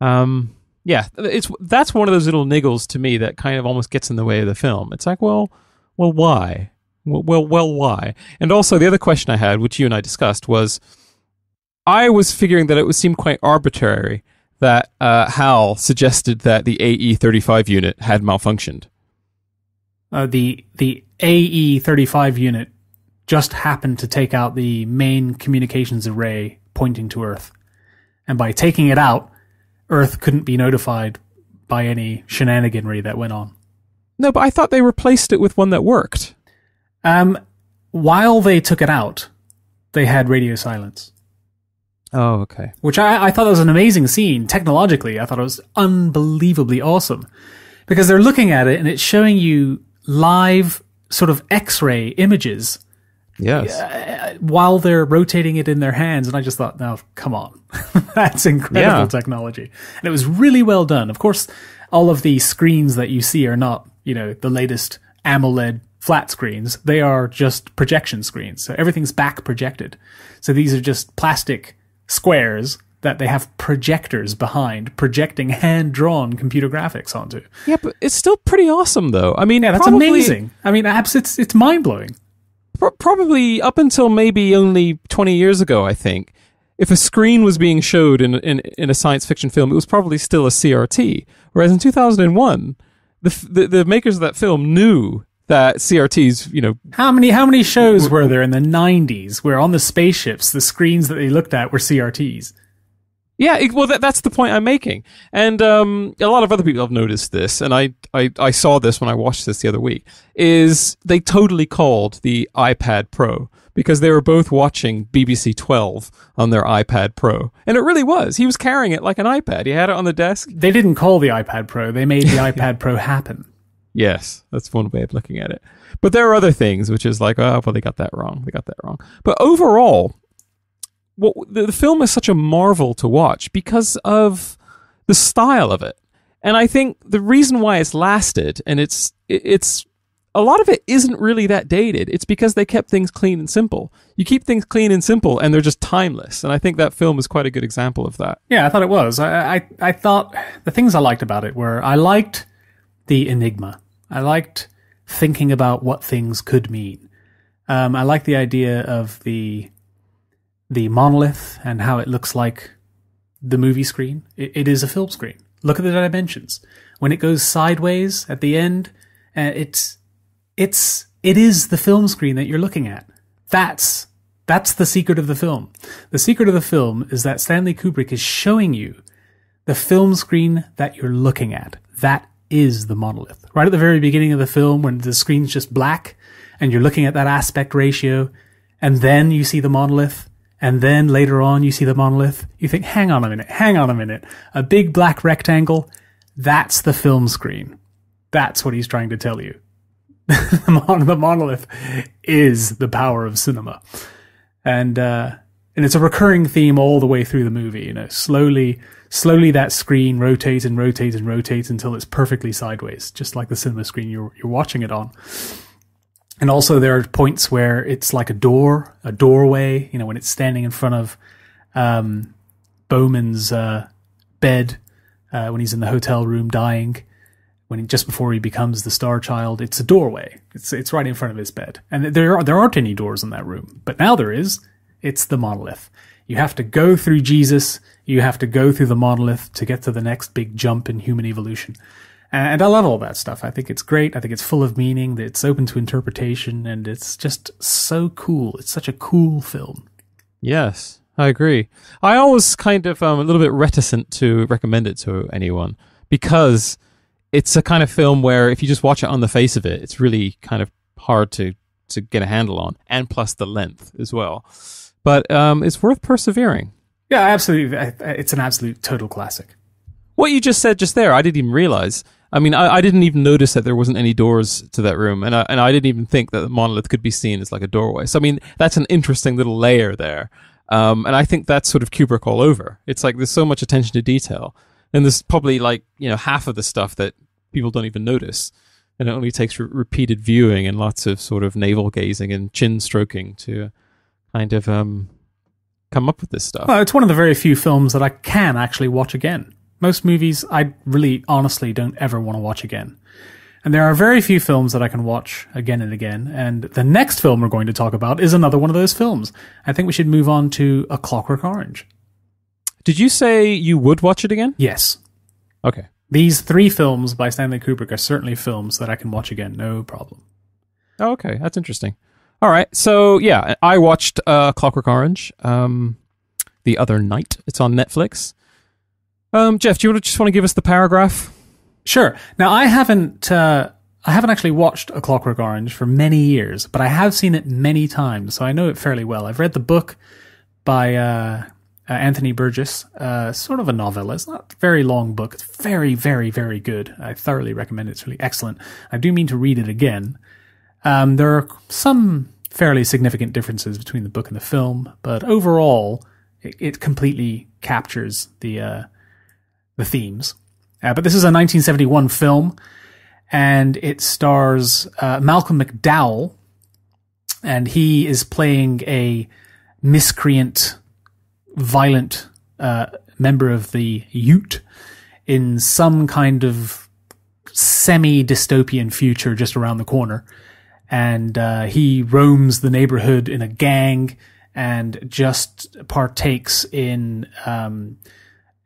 Um, yeah, it's, that's one of those little niggles to me that kind of almost gets in the way of the film. It's like, well, Well, why? Well, well, well, why? And also, the other question I had, which you and I discussed, was I was figuring that it would seem quite arbitrary that uh, H A L suggested that the A E thirty-five unit had malfunctioned. Uh, the the A E thirty-five unit just happened to take out the main communications array pointing to Earth. And by taking it out, Earth couldn't be notified by any shenaniganry that went on. No, but I thought they replaced it with one that worked. Um, while they took it out, they had radio silence. Oh, okay. Which I, I thought was an amazing scene. Technologically, I thought it was unbelievably awesome. Because they're looking at it, and it's showing you live sort of X-ray images. Yes. Uh, while they're rotating it in their hands. And I just thought, now, come on. That's incredible yeah. technology. And it was really well done. Of course, all of the screens that you see are not, you know, the latest AMOLED flat screens. They are just projection screens. So everything's back projected. So these are just plastic squares that they have projectors behind projecting hand-drawn computer graphics onto. Yeah, but it's still pretty awesome, though. I mean, yeah, that's probably amazing. I mean, it's, it's mind-blowing. Pro probably up until maybe only twenty years ago, I think, if a screen was being showed in, in, in a science fiction film, it was probably still a C R T. Whereas in two thousand one... the, the the makers of that film knew that C R Ts, you know, how many how many shows were, were there in the nineties where on the spaceships the screens that they looked at were C R Ts? Yeah, it, well, that, that's the point I'm making, and um, a lot of other people have noticed this, and I, I, I saw this when I watched this the other week. Is they totally called the iPad Pro because they were both watching B B C twelve on their iPad Pro, and it really was. He was carrying it like an iPad. He had it on the desk. They didn't call the iPad Pro. They made the iPad Pro happen. Yes, that's one way of looking at it. But there are other things, which is like, oh, well, they got that wrong. They got that wrong. But overall. Well, the, the film is such a marvel to watch because of the style of it, and I think the reason why it's lasted and it's it, it's a lot of it isn't really that dated. It's because they kept things clean and simple. You keep things clean and simple, and they're just timeless. And I think that film is quite a good example of that. Yeah, I thought it was. I I, I thought the things I liked about it were I liked the enigma. I liked thinking about what things could mean. Um, I liked the idea of the. the monolith and how it looks like the movie screen. It, it is a film screen. Look at the dimensions. When it goes sideways at the end, uh, it's it's it is the film screen that you're looking at. That's that's the secret of the film. The secret of the film is that Stanley Kubrick is showing you the film screen that you're looking at. That is the monolith. Right at the very beginning of the film, when the screen's just black and you're looking at that aspect ratio, and then you see the monolith. And then later on, you see the monolith. You think, hang on a minute, hang on a minute. A big black rectangle, that's the film screen. That's what he's trying to tell you. The monolith is the power of cinema. And uh, and it's a recurring theme all the way through the movie. You know, slowly, slowly that screen rotates and rotates and rotates until it's perfectly sideways, just like the cinema screen you're, you're watching it on. And also there are points where it's like a door, a doorway, you know, when it's standing in front of um, Bowman's uh, bed, uh, when he's in the hotel room dying, when he, just before he becomes the star child, it's a doorway. It's it's right in front of his bed. And there are, there aren't any doors in that room, but now there is. It's the monolith. You have to go through Jesus. You have to go through the monolith to get to the next big jump in human evolution. And I love all that stuff. I think it's great. I think it's full of meaning. It's open to interpretation. And it's just so cool. It's such a cool film. Yes, I agree. I always kind of am um, a little bit reticent to recommend it to anyone because it's a kind of film where if you just watch it on the face of it, it's really kind of hard to, to get a handle on. And plus the length as well. But um, it's worth persevering. Yeah, absolutely. It's an absolute total classic. What you just said just there, I didn't even realize. I mean, I, I didn't even notice that there wasn't any doors to that room, and I, and I didn't even think that the monolith could be seen as like a doorway. So, I mean, that's an interesting little layer there. Um, and I think that's sort of Kubrick all over. It's like there's so much attention to detail, and there's probably like, you know, half of the stuff that people don't even notice. And it only takes re repeated viewing and lots of sort of navel gazing and chin stroking to kind of um, come up with this stuff. Well, it's one of the very few films that I can actually watch again. Most movies I really honestly don't ever want to watch again. And there are very few films that I can watch again and again. And the next film we're going to talk about is another one of those films. I think we should move on to A Clockwork Orange. Did you say you would watch it again? Yes. Okay. These three films by Stanley Kubrick are certainly films that I can watch again, no problem. Oh, okay. That's interesting. All right. So, yeah, I watched uh, Clockwork Orange um, the other night. It's on Netflix. Um, Jeff, do you just want to give us the paragraph? Sure. Now, I haven't, uh, I haven't actually watched A Clockwork Orange for many years, but I have seen it many times, so I know it fairly well. I've read the book by uh, uh, Anthony Burgess, uh, sort of a novella. It's not a very long book. It's very, very, very good. I thoroughly recommend it. It's really excellent. I do mean to read it again. Um, there are some fairly significant differences between the book and the film, but overall, it, it completely captures the... Uh, the themes. Uh, but this is a nineteen seventy-one film, and it stars uh, Malcolm McDowell, and he is playing a miscreant, violent uh, member of the Ute in some kind of semi-dystopian future just around the corner. And uh, he roams the neighborhood in a gang and just partakes in... Um,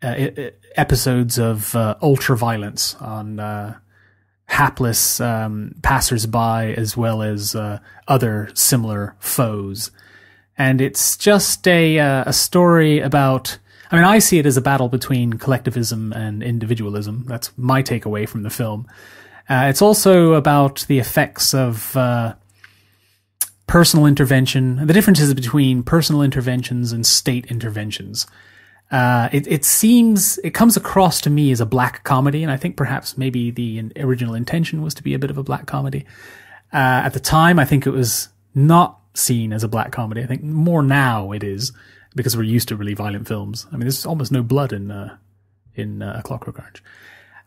Uh, it, it, episodes of uh, ultra violence on uh, hapless um, passersby, as well as uh, other similar foes. And it's just a uh, a story about, I mean, I see it as a battle between collectivism and individualism. That's my takeaway from the film. Uh, it's also about the effects of uh, personal intervention, the differences between personal interventions and state interventions. Uh, it, it seems, it comes across to me as a black comedy, and I think perhaps maybe the original intention was to be a bit of a black comedy. Uh, at the time, I think it was not seen as a black comedy. I think more now it is, because we're used to really violent films. I mean, there's almost no blood in uh, in uh, A Clockwork Orange.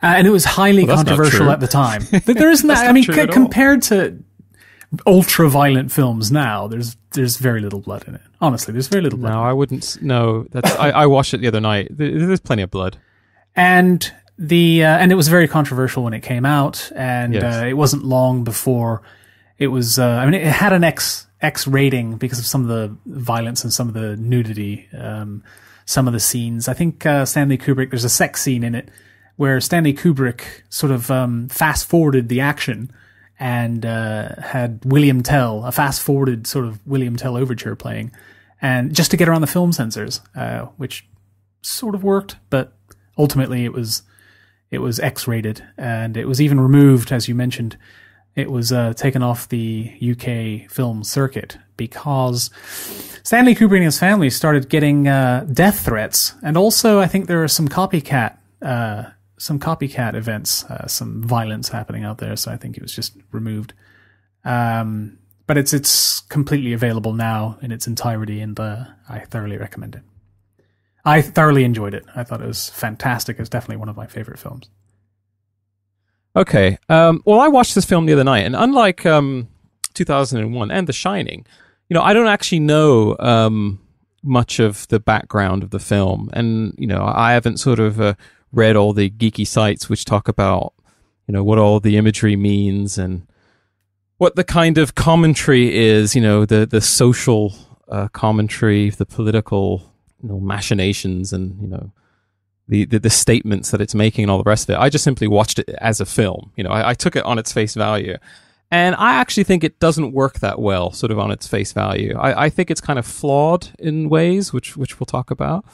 Uh, and it was highly well, controversial at the time. There isn't that. I mean, c compared to ultra violent films now, there's there's very little blood in it. Honestly, there's very little blood. No, I wouldn't. No, that's, I, I watched it the other night. There's plenty of blood. And the uh, and it was very controversial when it came out, and yes. uh, it wasn't long before it was. Uh, I mean, it had an X. X rating because of some of the violence and some of the nudity, um, some of the scenes. I think uh, Stanley Kubrick, there's a sex scene in it where Stanley Kubrick sort of um, fast-forwarded the action and uh, had William Tell, a fast-forwarded sort of William Tell overture playing, and just to get around the film censors, uh, which sort of worked, but ultimately it was it was X-rated, and it was even removed, as you mentioned. It was uh, taken off the U K film circuit because Stanley Kubrick and his family started getting uh, death threats, and also I think there are some copycat, uh, some copycat events, uh, some violence happening out there. So I think it was just removed, um, but it's it's completely available now in its entirety, and uh, I thoroughly recommend it. I thoroughly enjoyed it. I thought it was fantastic. It's definitely one of my favorite films. Okay. Um, well, I watched this film the other night, and unlike um, two thousand one and The Shining, you know, I don't actually know um, much of the background of the film, and you know, I haven't sort of uh, read all the geeky sites which talk about, you know, what all the imagery means and what the kind of commentary is. You know, the the social uh, commentary, the political, you know, machinations, and you know. The, the the statements that it's making and all the rest of it. I just simply watched it as a film. You know, I, I took it on its face value. And I actually think it doesn't work that well, sort of on its face value. I, I think it's kind of flawed in ways, which which we'll talk about.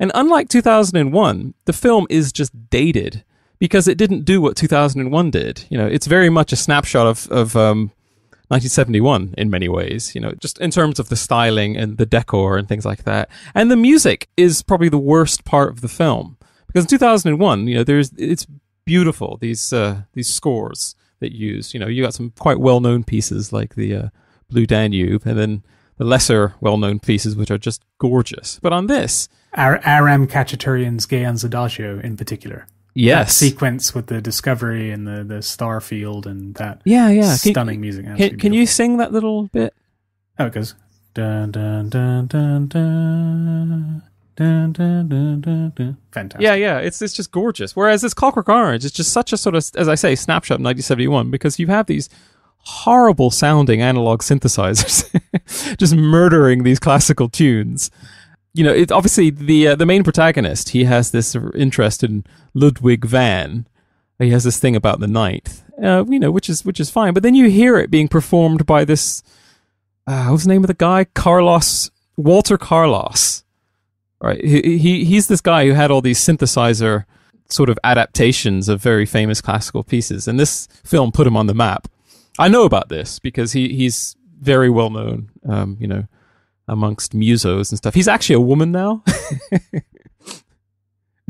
And unlike two thousand one, the film is just dated because it didn't do what two thousand one did. You know, it's very much a snapshot of, of um, nineteen seventy-one in many ways, you know, just in terms of the styling and the decor and things like that. And the music is probably the worst part of the film. Because in two thousand one, you know, there's it's beautiful, these uh, these scores that you use. You know, you got some quite well-known pieces like the uh, Blue Danube, and then the lesser well-known pieces which are just gorgeous. But on this, Ar Aram Khachaturian's Gayane Adagio in particular, yes, that sequence with the discovery and the the star field and that, yeah, yeah, stunning can, music. Can, can you sing that little bit? Oh, it goes dun dun dun dun dun. Dun, dun, dun, dun, dun. Fantastic. Yeah, yeah, it's it's just gorgeous. Whereas this Clockwork Orange is just such a sort of, as I say, snapshot of nineteen seventy-one, because you have these horrible sounding analog synthesizers just murdering these classical tunes. You know, it obviously the uh, the main protagonist, he has this interest in Ludwig van. He has this thing about the ninth, uh, you know, which is which is fine. But then you hear it being performed by this uh, what's the name of the guy? Carlos Walter Carlos. Right, he, he he's this guy who had all these synthesizer sort of adaptations of very famous classical pieces, and this film put him on the map. I know about this because he he's very well known, um, you know, amongst musos and stuff. He's actually a woman now.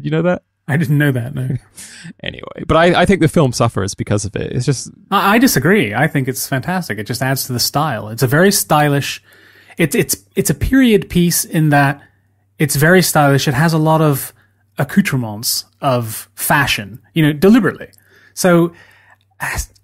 You know that? I didn't know that. No. Anyway, but I I think the film suffers because of it. It's just I, I disagree. I think it's fantastic. It just adds to the style. It's a very stylish. It's it's it's a period piece in that. It's very stylish. It has a lot of accoutrements of fashion, you know, deliberately. So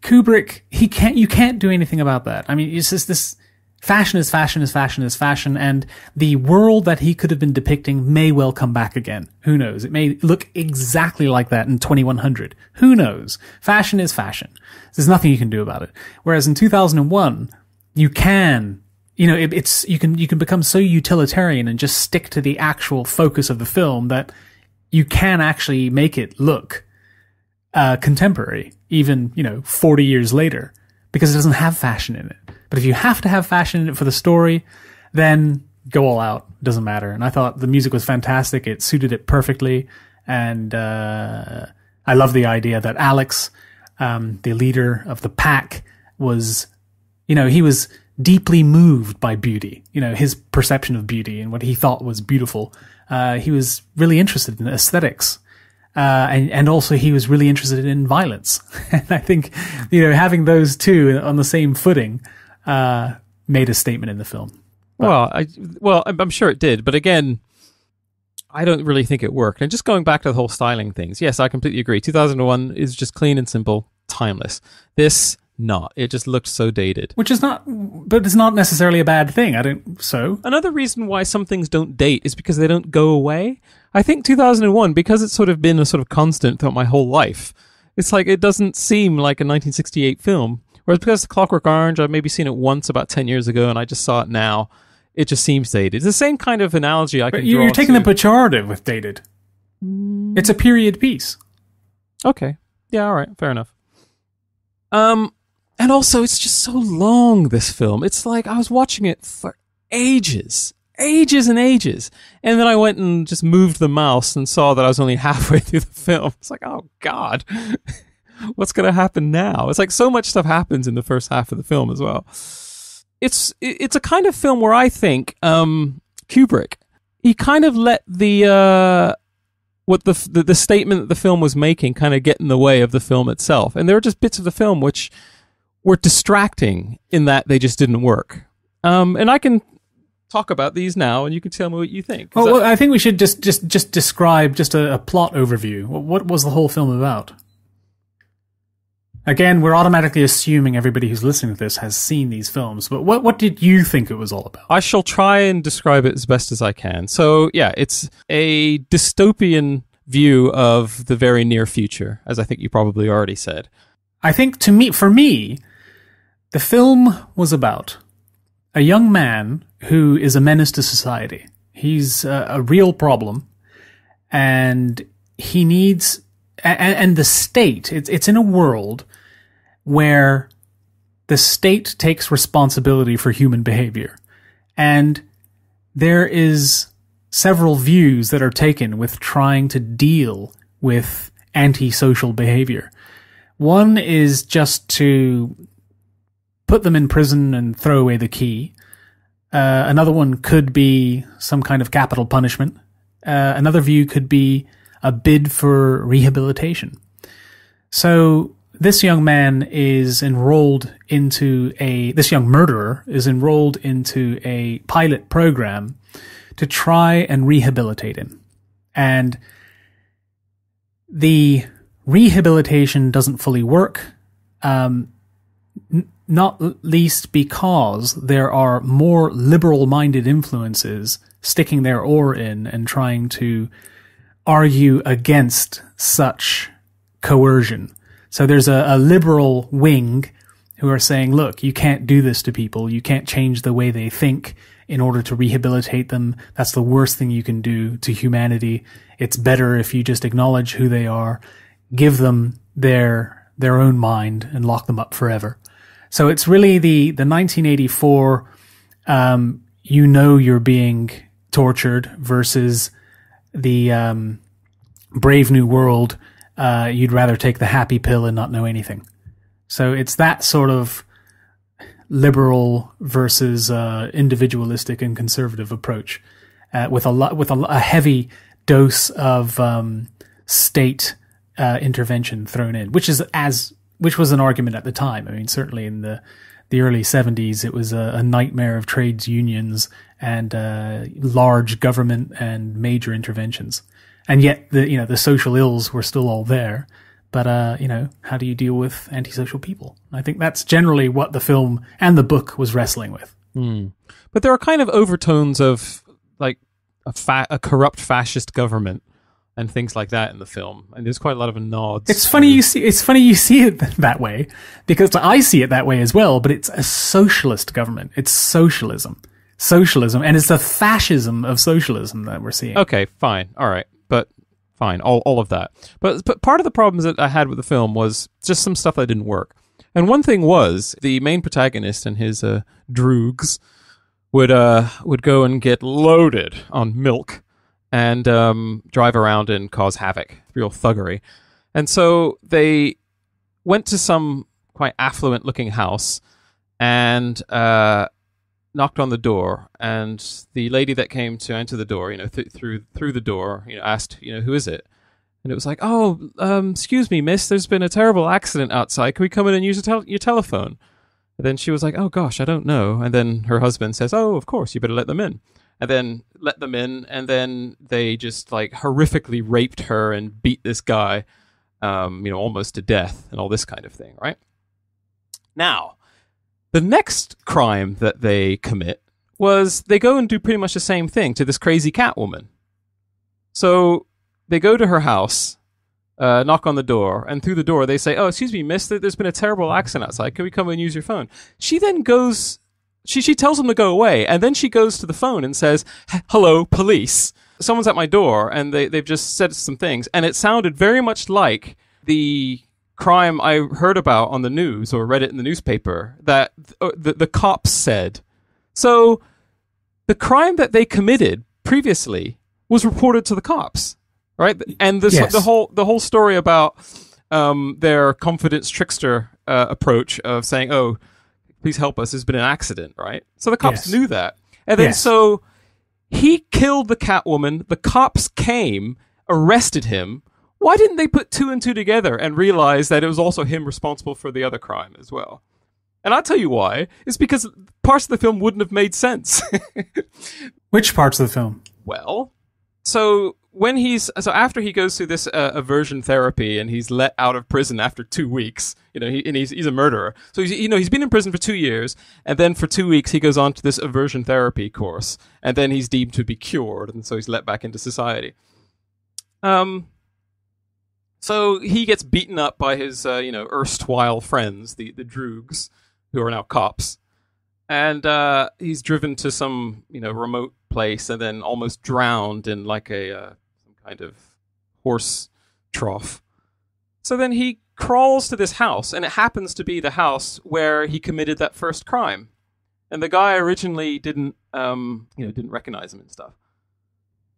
Kubrick, he can't, you can't do anything about that. I mean, it's just this fashion is fashion is fashion is fashion. And the world that he could have been depicting may well come back again. Who knows? It may look exactly like that in twenty-one hundred. Who knows? Fashion is fashion. There's nothing you can do about it. Whereas in two thousand one, you can You know, it, it's, you can, you can become so utilitarian and just stick to the actual focus of the film that you can actually make it look uh, contemporary, even, you know, forty years later, because it doesn't have fashion in it. But if you have to have fashion in it for the story, then go all out. It doesn't matter. And I thought the music was fantastic. It suited it perfectly. And uh, I love the idea that Alex, um, the leader of the pack, was, you know, he was deeply moved by beauty, you know, his perception of beauty and what he thought was beautiful. Uh, he was really interested in aesthetics. Uh, and, and also he was really interested in violence. And I think, you know, having those two on the same footing, uh, made a statement in the film. But, well, I, well, I'm sure it did. But again, I don't really think it worked. And just going back to the whole styling things. Yes, I completely agree. two thousand one is just clean and simple, timeless. This, not. It just looked so dated. Which is not, but it's not necessarily a bad thing. I don't, so. Another reason why some things don't date is because they don't go away. I think two thousand one, because it's sort of been a sort of constant throughout my whole life, it's like it doesn't seem like a nineteen sixty-eight film. Whereas because the Clockwork Orange, I've maybe seen it once about ten years ago and I just saw it now. It just seems dated. It's the same kind of analogy I but can you're draw. You're taking to. the pejorative with dated. Mm. It's a period piece. Okay. Yeah, all right. Fair enough. Um... And also, it's just so long, this film. It's like I was watching it for ages, ages and ages. And then I went and just moved the mouse and saw that I was only halfway through the film. It's like, oh, God, what's going to happen now? It's like so much stuff happens in the first half of the film as well. It's it's a kind of film where I think um, Kubrick, he kind of let the, uh, what the, the, the statement that the film was making kind of get in the way of the film itself. And there are just bits of the film which were distracting in that they just didn't work. Um, and I can talk about these now, and you can tell me what you think. Well, I, well, I think we should just just just describe just a, a plot overview. What, what was the whole film about? Again, we're automatically assuming everybody who's listening to this has seen these films, but what, what did you think it was all about? I shall try and describe it as best as I can. So, yeah, it's a dystopian view of the very near future, as I think you probably already said. I think to me, for me... the film was about a young man who is a menace to society. He's a, a real problem, and he needs, and, and the state, it's, it's in a world where the state takes responsibility for human behavior. And there is several views that are taken with trying to deal with antisocial behavior. One is just to put them in prison and throw away the key. Uh, another one could be some kind of capital punishment. Uh, another view could be a bid for rehabilitation. So this young man is enrolled into a, this young murderer is enrolled into a pilot program to try and rehabilitate him. And the rehabilitation doesn't fully work. Um, Not least because there are more liberal-minded influences sticking their oar in and trying to argue against such coercion. So there's a, a liberal wing who are saying, look, you can't do this to people. You can't change the way they think in order to rehabilitate them. That's the worst thing you can do to humanity. It's better if you just acknowledge who they are, give them their, their own mind, and lock them up forever. So it's really the, the nineteen eighty-four, um, you know you're being tortured versus the um, Brave New World, uh, you'd rather take the happy pill and not know anything. So it's that sort of liberal versus uh, individualistic and conservative approach uh, with, a, lo with a, a heavy dose of um, state uh, intervention thrown in, which is as... which was an argument at the time. I mean, certainly in the, the early seventies, it was a, a nightmare of trades unions and uh, large government and major interventions. And yet, the you know, the social ills were still all there. But, uh, you know, how do you deal with antisocial people? I think that's generally what the film and the book was wrestling with. Mm. But there are kind of overtones of, like, a, fa a corrupt fascist government and things like that in the film, and there's quite a lot of nods. It's funny you see. It's funny you see it that way, because I see it that way as well. But it's a socialist government. It's socialism, socialism, and it's the fascism of socialism that we're seeing. Okay, fine, all right, but fine, all, all of that. But, but part of the problems that I had with the film was just some stuff that didn't work. And one thing was the main protagonist and his uh, droogs would uh, would go and get loaded on milk and um, drive around and cause havoc, real thuggery. And so they went to some quite affluent-looking house and uh, knocked on the door. And the lady that came to enter the door, you know, th through through the door, you know, asked, you know, who is it? And it was like, oh, um, excuse me, miss, there's been a terrible accident outside. Can we come in and use your, tel your telephone? And then she was like, oh, gosh, I don't know. And then her husband says, oh, of course, you better let them in. And then let them in. And then they just, like, horrifically raped her and beat this guy, um, you know, almost to death and all this kind of thing, right? Now, the next crime that they commit was they go and do pretty much the same thing to this crazy cat woman. So they go to her house, uh, knock on the door, and through the door they say, oh, excuse me, miss, there's been a terrible accident outside. Can we come and use your phone? She then goes, she, she tells them to go away, and then she goes to the phone and says, hello, police. Someone's at my door, and they, they've just said some things. And it sounded very much like the crime I heard about on the news or read it in the newspaper that th the, the cops said. So the crime that they committed previously was reported to the cops. Right, and this, yes. the whole the whole story about um, their confidence trickster uh, approach of saying, "Oh, please help us! There's been an accident." Right, so the cops yes. knew that, and then yes. so he killed the Catwoman. The cops came, arrested him. Why didn't they put two and two together and realize that it was also him responsible for the other crime as well? And I'll tell you why: it's because parts of the film wouldn't have made sense. Which parts of the film? Well, so. When he's so after he goes through this uh, aversion therapy and he's let out of prison after two weeks, you know, he, and he's he's a murderer. So he's, you know, he's been in prison for two years, and then for two weeks he goes on to this aversion therapy course, and then he's deemed to be cured, and so he's let back into society. Um, so he gets beaten up by his uh, you know erstwhile friends, the the droogs, who are now cops, and uh, he's driven to some you know remote place and then almost drowned in like a uh, kind of horse trough. So then he crawls to this house, and it happens to be the house where he committed that first crime. And the guy originally didn't, um, you know, didn't recognize him and stuff.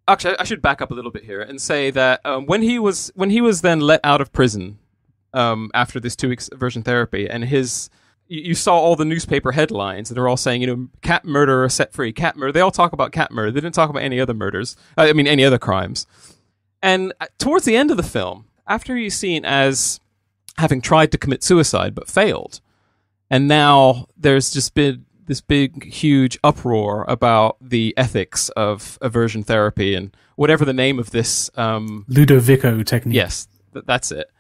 Actually, I should back up a little bit here and say that um, when he was when he was then let out of prison um, after this two weeks aversion therapy, and his you, you saw all the newspaper headlines, and they're all saying, you know, cat murderer set free, cat murder. They all talk about cat murder. They didn't talk about any other murders. I mean, any other crimes. And towards the end of the film, after he's seen as having tried to commit suicide but failed, and now there's just been this big, huge uproar about the ethics of aversion therapy and whatever the name of this... Um, Ludovico technique. Yes, th that's it.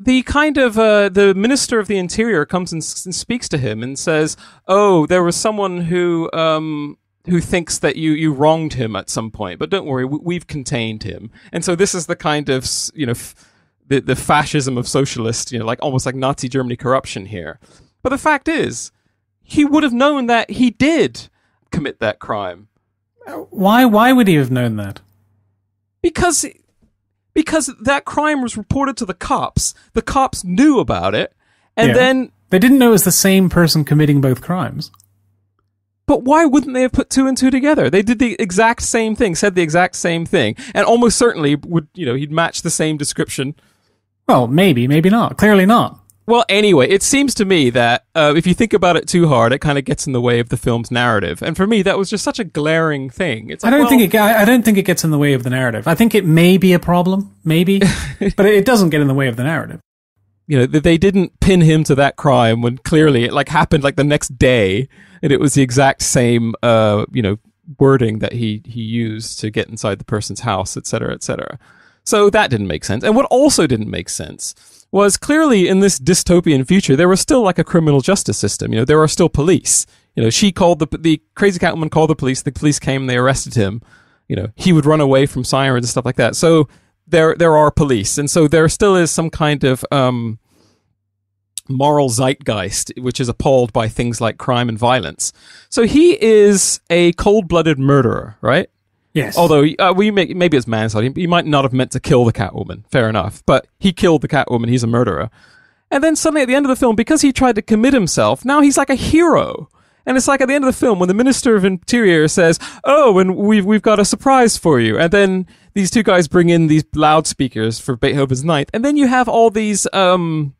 The kind of... Uh, the Minister of the Interior comes and, s and speaks to him and says, oh, there was someone who... Um, who thinks that you, you wronged him at some point, but don't worry, we, we've contained him. And so this is the kind of, you know, f the, the fascism of socialist, you know, like almost like Nazi Germany corruption here. But the fact is, he would have known that he did commit that crime. Why, why would he have known that? Because, because that crime was reported to the cops. The cops knew about it. And yeah. then... They didn't know it was the same person committing both crimes. But why wouldn't they have put two and two together? They did the exact same thing, said the exact same thing, and almost certainly would, you know, he'd match the same description. Well, maybe, maybe not. Clearly not. Well, anyway, it seems to me that uh, if you think about it too hard, it kind of gets in the way of the film's narrative. And for me, that was just such a glaring thing. It's like, I don't well, think it. I don't think it gets in the way of the narrative. I think it may be a problem, maybe, but it doesn't get in the way of the narrative. You know, they didn't pin him to that crime when clearly it like happened like the next day, and it was the exact same, uh, you know, wording that he he used to get inside the person's house, et cetera, et cetera. So that didn't make sense. And what also didn't make sense was clearly in this dystopian future, there was still like a criminal justice system. You know, there are still police. You know, she called the the crazy cat woman called the police. The police came, and they arrested him. You know, he would run away from sirens and stuff like that. So. There, there are police, and so there still is some kind of um, moral zeitgeist, which is appalled by things like crime and violence. So he is a cold-blooded murderer, right? Yes. Although uh, we may, maybe it's manslaughter. He might not have meant to kill the Catwoman. Fair enough. But he killed the Catwoman. He's a murderer. And then suddenly at the end of the film, because he tried to commit himself, now he's like a hero. And it's like at the end of the film when the Minister of Interior says, "Oh, and we've we've got a surprise for you." And then these two guys bring in these loudspeakers for Beethoven's Ninth, and then you have all these um,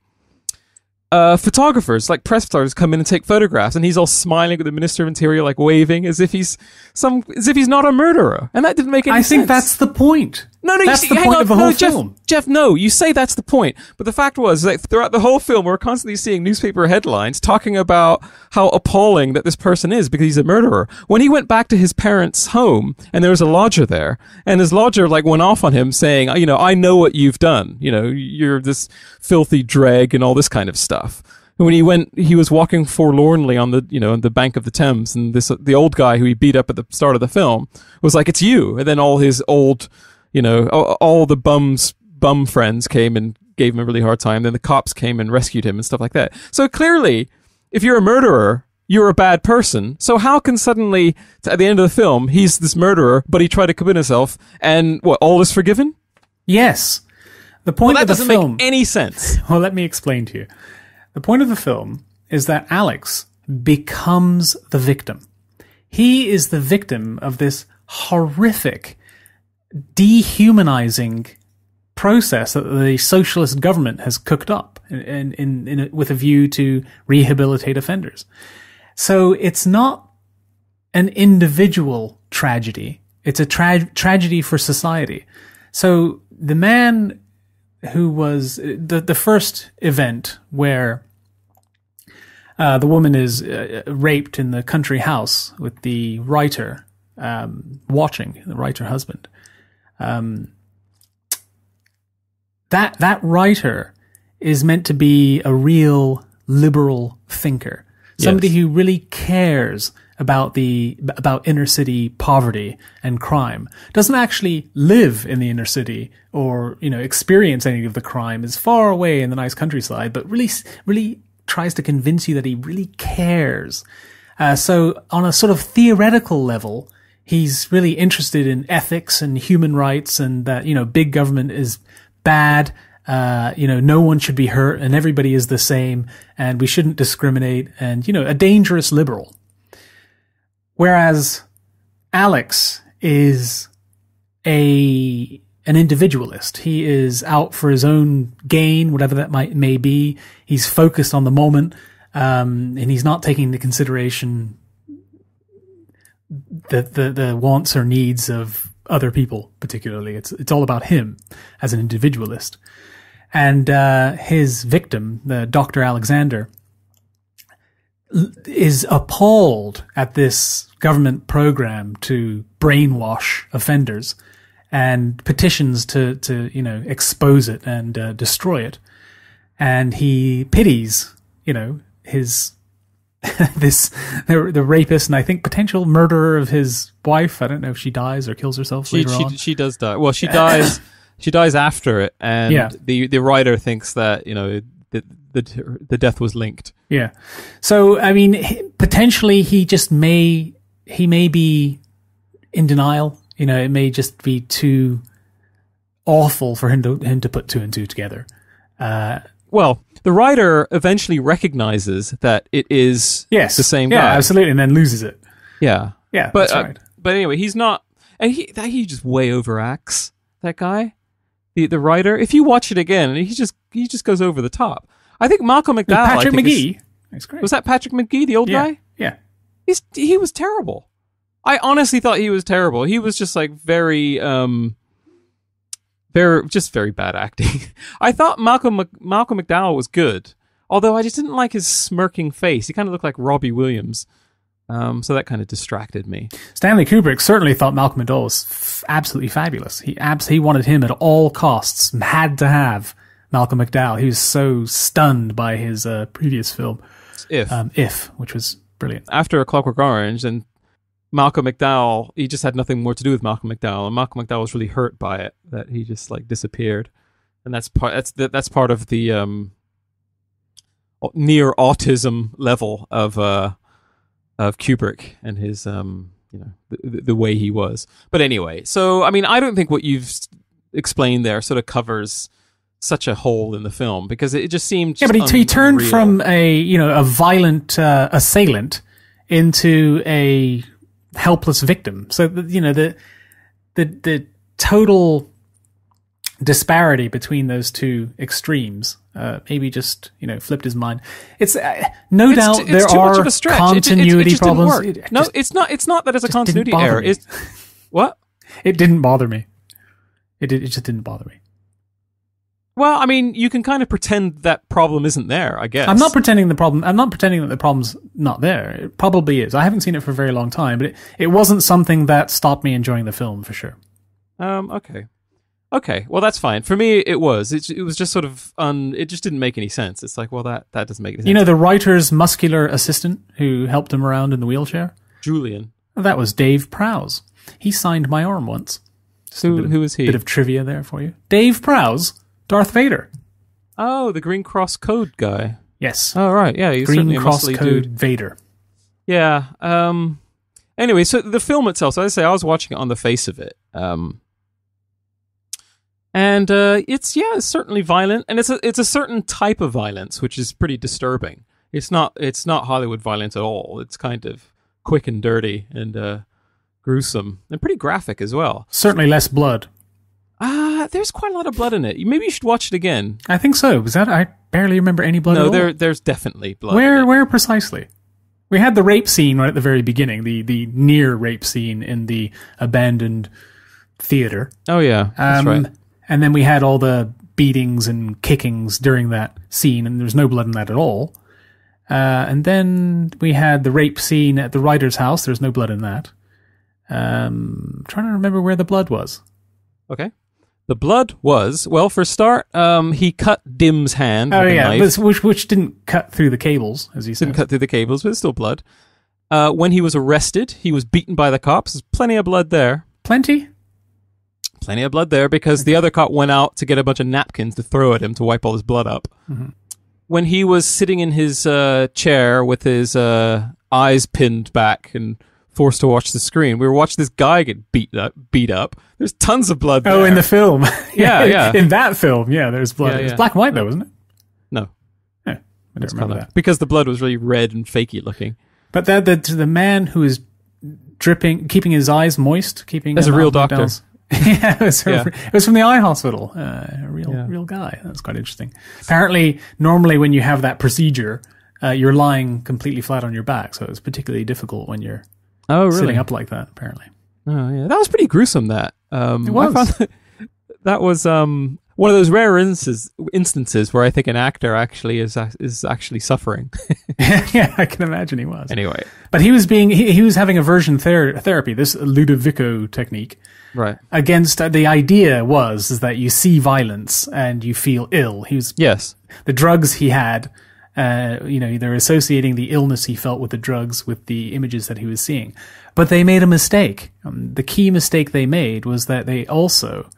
uh, photographers, like press photographers, come in and take photographs, and he's all smiling at the Minister of Interior, like waving as if he's some, as if he's not a murderer. And that didn't make any sense. I think that's the point. No, no, that's you see, the hang point on, of a whole no, Jeff, film. Jeff, no, you say that's the point, but the fact was that throughout the whole film, we're constantly seeing newspaper headlines talking about how appalling that this person is because he's a murderer. When he went back to his parents' home, and there was a lodger there, and his lodger like went off on him, saying, "You know, I know what you've done. You know, you're this filthy dreg and all this kind of stuff." And when he went, he was walking forlornly on the, you know, on the bank of the Thames, and this the old guy who he beat up at the start of the film was like, "It's you," and then all his old You know, all the bums, bum friends came and gave him a really hard time. Then the cops came and rescued him and stuff like that. So clearly, if you're a murderer, you're a bad person. So how can suddenly, at the end of the film, he's this murderer, but he tried to commit himself, and what, all is forgiven? Yes. The point well, of the film... that doesn't make any sense. Well, let me explain to you. The point of the film is that Alex becomes the victim. He is the victim of this horrific, dehumanizing process that the socialist government has cooked up in, in, in a, with a view to rehabilitate offenders. So it's not an individual tragedy. It's a tra tragedy for society. So the man who was the, the first event where uh, the woman is uh, raped in the country house with the writer um, watching, the writer husband, Um, that, that writer is meant to be a real liberal thinker. Somebody yes. who really cares about the, about inner city poverty and crime. Doesn't actually live in the inner city or, you know, experience any of the crime. Is far away in the nice countryside, but really, really tries to convince you that he really cares. Uh, so on a sort of theoretical level, he's really interested in ethics and human rights and that, you know, big government is bad. Uh, you know, no one should be hurt and everybody is the same and we shouldn't discriminate and, you know, a dangerous liberal. Whereas Alex is a, an individualist. He is out for his own gain, whatever that might, may be. He's focused on the moment. Um, and he's not taking into consideration the, the, the wants or needs of other people, particularly. It's, it's all about him as an individualist. And, uh, his victim, the Doctor Alexander, is appalled at this government program to brainwash offenders and petitions to, to, you know, expose it and, uh, destroy it. And he pities, you know, his, this the, the rapist and I think potential murderer of his wife. I don't know if she dies or kills herself she, later she, on. She does die. Well, she dies. She dies after it, and yeah. the the writer thinks that you know the, the the death was linked. Yeah. So I mean, potentially he just may he may be in denial. You know, it may just be too awful for him to him to put two and two together. Uh, well. The writer eventually recognizes that it is yes. the same yeah, guy. Yeah, absolutely, and then loses it. Yeah. Yeah, but, that's right. Uh, but anyway, he's not... And he that he just way overacts, that guy, the the writer. If you watch it again, he just he just goes over the top. I think Malcolm McDowell... Patrick I think McGee. Is, that's great. Was that Patrick McGee, the old yeah. guy? Yeah. He's, he was terrible. I honestly thought he was terrible. He was just like very... Um, Very, just very bad acting. I thought Malcolm Mac Malcolm McDowell was good, although I just didn't like his smirking face. He kind of looked like Robbie Williams, um, so that kind of distracted me. Stanley Kubrick certainly thought Malcolm McDowell was f absolutely fabulous. He abs he wanted him at all costs, had to have Malcolm McDowell. He was so stunned by his uh, previous film, If, um, If, which was brilliant. After A Clockwork Orange and Malcolm McDowell, he just had nothing more to do with Malcolm McDowell, and Malcolm McDowell was really hurt by it, that he just like disappeared, and that's part that's the, that's part of the um, near autism level of uh, of Kubrick and his um, you know, the, the way he was. But anyway, so, I mean, I don't think what you've explained there sort of covers such a hole in the film, because it just seemed just yeah, but he, he turned from a, you know, a violent uh, assailant into a helpless victim. So, you know, the the the total disparity between those two extremes uh, maybe just, you know, flipped his mind. It's uh, no it's doubt it's there too are much of a stretch. Continuity it, it, it problems. It, it no, just, it's not. It's not that it's a continuity error. It's, what? It didn't bother me. It it just didn't bother me. Well, I mean, you can kind of pretend that problem isn't there, I guess. I'm not pretending the problem. I'm not pretending that the problem's not there. It probably is. I haven't seen it for a very long time, but it, it wasn't something that stopped me enjoying the film for sure. Um. Okay. Okay. Well, that's fine. For me, it was. It, it was just sort of un. It just didn't make any sense. It's like, well, that that doesn't make any sense. You know, the writer's muscular assistant who helped him around in the wheelchair, Julian. That was Dave Prowse. He signed my arm once. Who, of, who is he? Bit of trivia there for you. Dave Prowse. Darth Vader. Oh, the Green Cross Code guy. Yes. Oh, right. Yeah, he's Green Cross Code dude. Vader. Yeah. Um, anyway, so the film itself, so as I say, I was watching it on the face of it. Um, and uh, it's, yeah, it's certainly violent. And it's a, it's a certain type of violence, which is pretty disturbing. It's not, it's not Hollywood violence at all. It's kind of quick and dirty and uh, gruesome and pretty graphic as well. Certainly less blood. Ah, uh, there's quite a lot of blood in it. Maybe you should watch it again. I think so. Was that? I barely remember any blood. No, at all. there, there's definitely blood. Where, in it. Where precisely? We had the rape scene right at the very beginning, the the near rape scene in the abandoned theater. Oh yeah, that's um, right. And then we had all the beatings and kickings during that scene, and there was no blood in that at all. Uh, and then we had the rape scene at the writer's house. There's no blood in that. Um, I'm trying to remember where the blood was. Okay. The blood was, well, for a start, um, he cut Dim's hand. Oh, with yeah, a knife. Which, which didn't cut through the cables, as he said. Didn't cut through the cables, but it's still blood. Uh, when he was arrested, he was beaten by the cops. There's plenty of blood there. Plenty? Plenty of blood there, because okay. the other cop went out to get a bunch of napkins to throw at him to wipe all his blood up. Mm-hmm. When he was sitting in his uh, chair with his uh, eyes pinned back and forced to watch the screen. We were watching this guy get beat up. Beat up. There's tons of blood there. Oh, in the film. yeah, yeah. In that film, yeah, there's blood. Yeah, yeah. It was black and white, though, wasn't it? No. Yeah, I don't it's remember that. Because the blood was really red and fakey looking. But the, the, the man who is dripping, keeping his eyes moist, keeping... That's a real doctor. Dolls. yeah, it was from, yeah, it was from the eye hospital. Uh, a real, yeah. real guy. That's quite interesting. Apparently, normally when you have that procedure, uh, you're lying completely flat on your back, so it's particularly difficult when you're... Oh, really? Sitting up like that, apparently. Oh, yeah. That was pretty gruesome, that. Um, it was. I found that, that was um, one of those rare instances, instances where I think an actor actually is is actually suffering. yeah, I can imagine he was. Anyway. But he was being he, he was having aversion ther therapy, this Ludovico technique. Right. Against uh, the idea was is that you see violence and you feel ill. He was Yes. The drugs he had Uh, you know, they're associating the illness he felt with the drugs, with the images that he was seeing. But they made a mistake. Um, the key mistake they made was that they also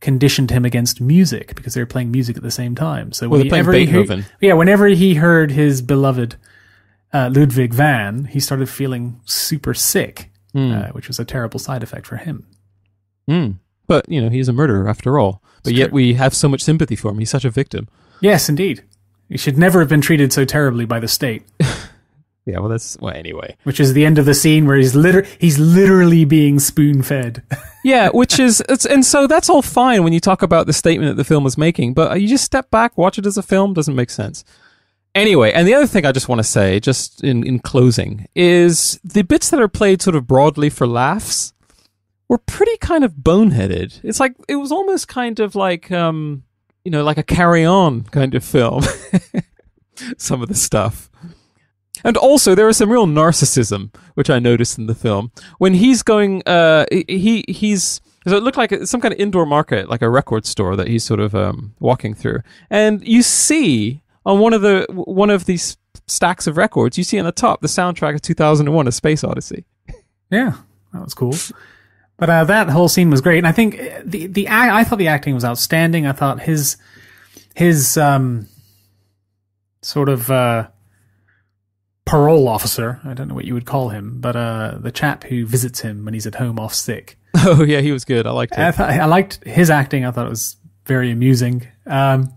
conditioned him against music, because they were playing music at the same time. So well, whenever, he heard, yeah, whenever he heard his beloved uh, Ludwig van, he started feeling super sick, mm. uh, which was a terrible side effect for him. Mm. But, you know, he's a murderer after all. But it's yet true. We have so much sympathy for him. He's such a victim. Yes, indeed. He should never have been treated so terribly by the state. yeah, well, that's... Well, anyway. Which is the end of the scene where he's, liter he's literally being spoon-fed. yeah, which is... It's, and so that's all fine when you talk about the statement that the film is making, but you just step back, watch it as a film, doesn't make sense. Anyway, and the other thing I just want to say, just in, in closing, is the bits that are played sort of broadly for laughs were pretty kind of boneheaded. It's like... It was almost kind of like... Um, you know, like a carry-on kind of film. Some of the stuff. And also, there is some real narcissism, which I noticed in the film. When he's going, uh, he he's... So it looked like some kind of indoor market, like a record store that he's sort of um, walking through. And you see on one of the one of these stacks of records, you see on the top the soundtrack of two thousand one A Space Odyssey. Yeah, that was cool. But uh, that whole scene was great, and I think the the I thought the acting was outstanding. I thought his his um, sort of uh, parole officer. I don't know what you would call him, but uh, the chap who visits him when he's at home off sick. Oh, yeah, he was good. I liked him. I, th- I liked his acting. I thought it was very amusing. Um,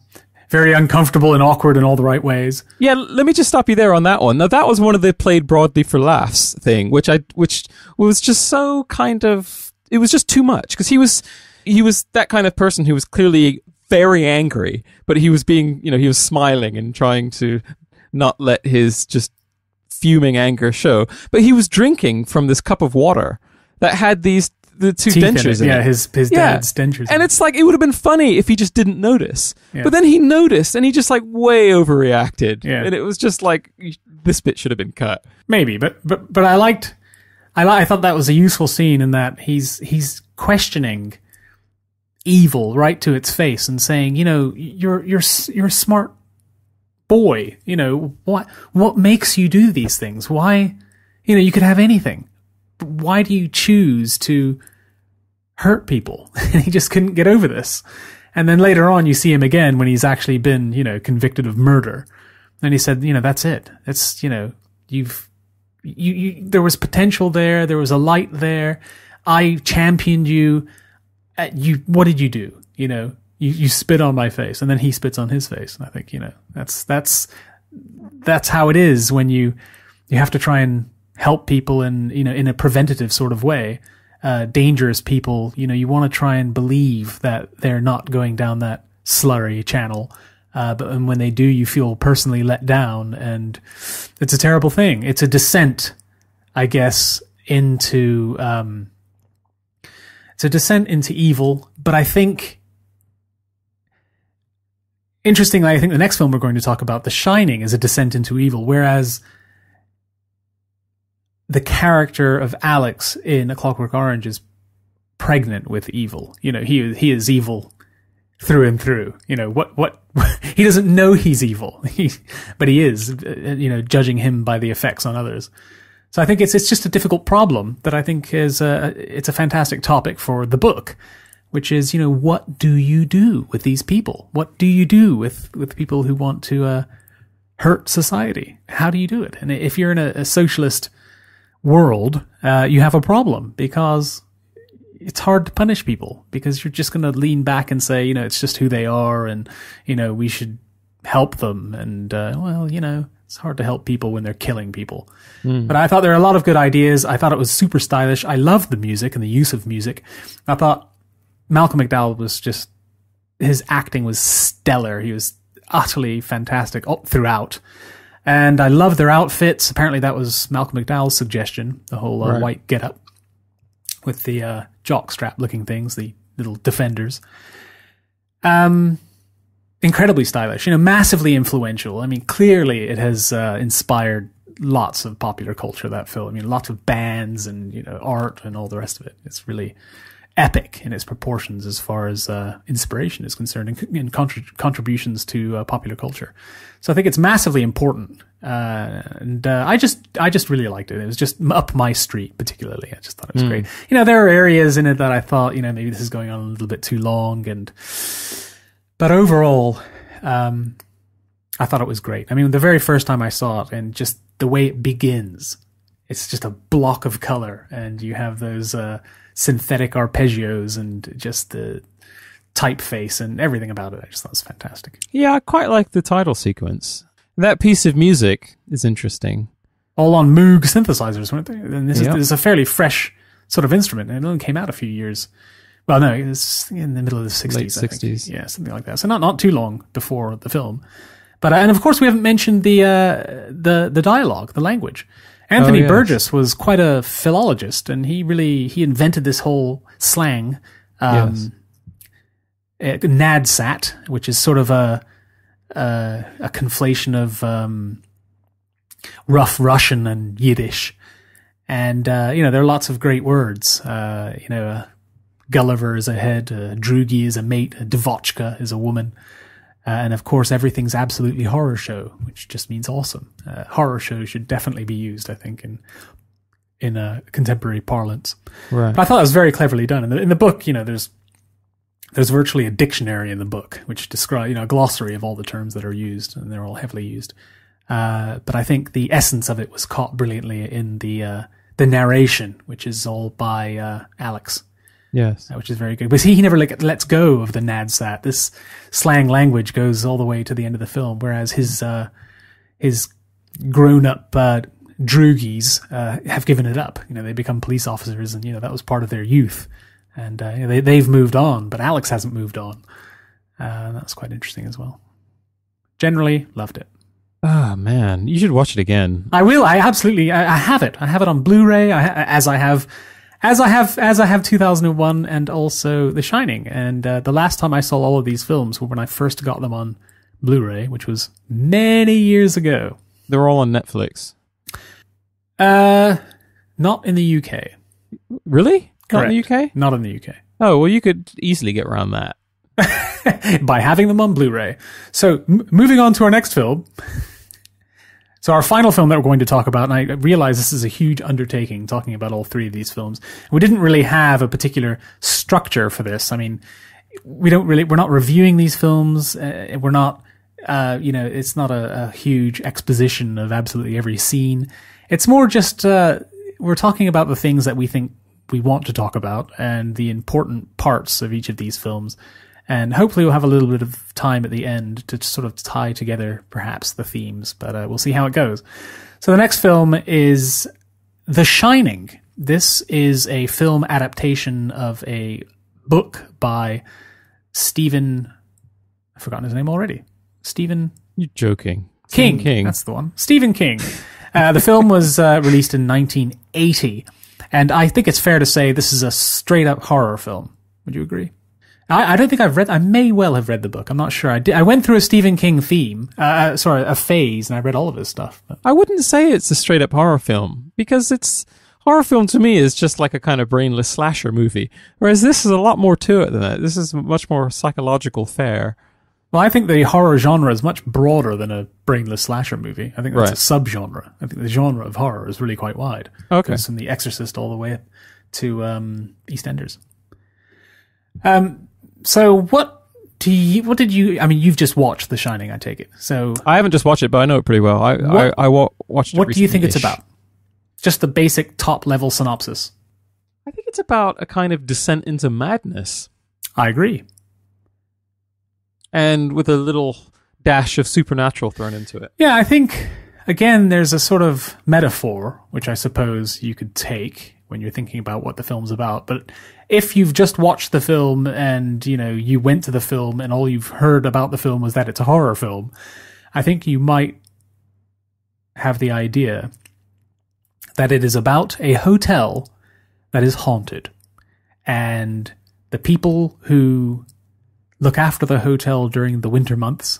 very uncomfortable and awkward in all the right ways. Yeah, let me just stop you there on that one. Now, that was one of the played broadly for laughs thing, which I which was just so kind of... It was just too much, because he was he was that kind of person who was clearly very angry, but he was being, you know, he was smiling and trying to not let his just fuming anger show. But he was drinking from this cup of water that had these the two Teeth dentures in it. In yeah, it. his his yeah. dad's dentures. And in it's it. like, it would have been funny if he just didn't notice. Yeah. But then he noticed, and he just like way overreacted. Yeah. And it was just like, this bit should have been cut. Maybe, but but but I liked, I li- I thought that was a useful scene in that he's he's questioning evil right to its face and saying, you know, you're you're you're a smart boy, you know, what what makes you do these things? Why, you know, you could have anything. Why do you choose to hurt people? And he just couldn't get over this. And then later on, you see him again when he's actually been, you know, convicted of murder. And he said, you know, that's it. It's, you know, you've, you, you, there was potential there. There was a light there. I championed you. Uh, you, what did you do? You know, you, you spit on my face, and then he spits on his face. And I think, you know, that's, that's, that's how it is when you, you have to try and help people in, you know, in a preventative sort of way, uh, dangerous people, you know, you want to try and believe that they're not going down that slurry channel. Uh, but and when they do, you feel personally let down, and it's a terrible thing. It's a descent, I guess, into, um, it's a descent into evil. But I think, interestingly, I think the next film we're going to talk about, The Shining, is a descent into evil, whereas the character of Alex in A Clockwork Orange is pregnant with evil. You know, he he is evil through and through. You know, what what he doesn't know he's evil, he, but he is. You know, judging him by the effects on others. So I think it's it's just a difficult problem that I think is a, it's a fantastic topic for the book, which is, you know, what do you do with these people? What do you do with with people who want to uh, hurt society? How do you do it? And if you're in a, a socialist world, uh, you have a problem, because it's hard to punish people, because you're just going to lean back and say, you know, it's just who they are, and, you know, we should help them. And, uh, well, you know, it's hard to help people when they're killing people. Mm. But I thought there were a lot of good ideas. I thought it was super stylish. I loved the music and the use of music. I thought Malcolm McDowell was just, his acting was stellar. He was utterly fantastic throughout. And I love their outfits. Apparently that was Malcolm McDowell's suggestion, the whole uh, right. white getup with the uh, jock strap looking things, the little defenders. Um, incredibly stylish, you know, massively influential. I mean, clearly it has uh, inspired lots of popular culture, that film. I mean, lots of bands and, you know, art and all the rest of it. It's really epic in its proportions as far as uh, inspiration is concerned, and, and contrib- contributions to uh, popular culture. So I think it's massively important, uh, and uh, I just I just really liked it. It was just up my street, particularly. I just thought it was mm. great. You know, there are areas in it that I thought, you know, maybe this is going on a little bit too long, and but overall, um, I thought it was great. I mean, the very first time I saw it, and just the way it begins, it's just a block of color, and you have those Uh, synthetic arpeggios and just the typeface and everything about it. I just thought it was fantastic. Yeah, I quite like the title sequence. That piece of music is interesting. All on Moog synthesizers, weren't they? And this, yep. is, this is a fairly fresh sort of instrument, and it only came out a few years. Well, no, it was in the middle of the sixties. Late I sixties. Think. Yeah, something like that. So not, not too long before the film. But and of course, we haven't mentioned the uh, the the dialogue, the language. Anthony oh, yes. Burgess was quite a philologist, and he really he invented this whole slang, um, yes. NADSAT, which is sort of a a, a conflation of um, rough Russian and Yiddish, and uh, you know, there are lots of great words. Uh, you know, uh, Gulliver is a head, uh, Droogie is a mate, a Dvotchka is a woman. Uh, and of course, everything's absolutely horror show, which just means awesome. Uh, horror show should definitely be used, I think, in in a contemporary parlance. Right. But I thought that was very cleverly done. In the, in the book, you know, there's there's virtually a dictionary in the book, which describes, you know, a glossary of all the terms that are used, and they're all heavily used. Uh, but I think the essence of it was caught brilliantly in the uh, the narration, which is all by uh, Alex. Yes. Which is very good. But he, he never like, lets go of the NADSAT. This slang language goes all the way to the end of the film, whereas his uh, his grown-up uh, droogies uh, have given it up. You know, they become police officers, and you know that was part of their youth. And uh, you know, they, they've moved on, but Alex hasn't moved on. Uh, that's quite interesting as well. Generally, loved it. Ah, oh, man. You should watch it again. I will. I absolutely... I, I have it. I have it on Blu-ray, I, as I have... As I have, as I have two thousand one and also The Shining. And uh, the last time I saw all of these films were when I first got them on Blu-ray, which was many years ago. They were all on Netflix. Uh, not in the U K. Really? Correct. Not in the U K? Not in the U K. Oh, well, you could easily get around that. By having them on Blu-ray. So, m moving on to our next film. So our final film that we're going to talk about, and I realize this is a huge undertaking, talking about all three of these films. We didn't really have a particular structure for this. I mean, we don't really, we're not reviewing these films. Uh, we're not, uh, you know, it's not a, a huge exposition of absolutely every scene. It's more just, uh, we're talking about the things that we think we want to talk about and the important parts of each of these films. And hopefully we'll have a little bit of time at the end to sort of tie together, perhaps, the themes. But uh, we'll see how it goes. So the next film is The Shining. This is a film adaptation of a book by Stephen... I've forgotten his name already. Stephen... You're joking. King. King. That's the one. Stephen King. uh, the film was uh, released in nineteen eighty. And I think it's fair to say this is a straight-up horror film. Would you agree? I don't think I've read, I may well have read the book. I'm not sure I did. I went through a Stephen King theme, uh, sorry, a phase, and I read all of his stuff. But. I wouldn't say it's a straight up horror film, because it's, horror film to me is just like a kind of brainless slasher movie. Whereas this is a lot more to it than that. This is much more psychological fare. Well, I think the horror genre is much broader than a brainless slasher movie. I think that's right. A subgenre. I think the genre of horror is really quite wide. Okay. From The Exorcist all the way to um, EastEnders. Um, So what do you, what did you, I mean, you've just watched The Shining, I take it. So I haven't just watched it, but I know it pretty well. I, what, I, I wa watched it What do you think it's about? Just the basic top level synopsis. I think it's about a kind of descent into madness. I agree. And with a little dash of supernatural thrown into it. Yeah, I think, again, there's a sort of metaphor, which I suppose you could take when you're thinking about what the film's about. But if you've just watched the film and, you know, you went to the film and all you've heard about the film was that it's a horror film, I think you might have the idea that it is about a hotel that is haunted. And the people who look after the hotel during the winter months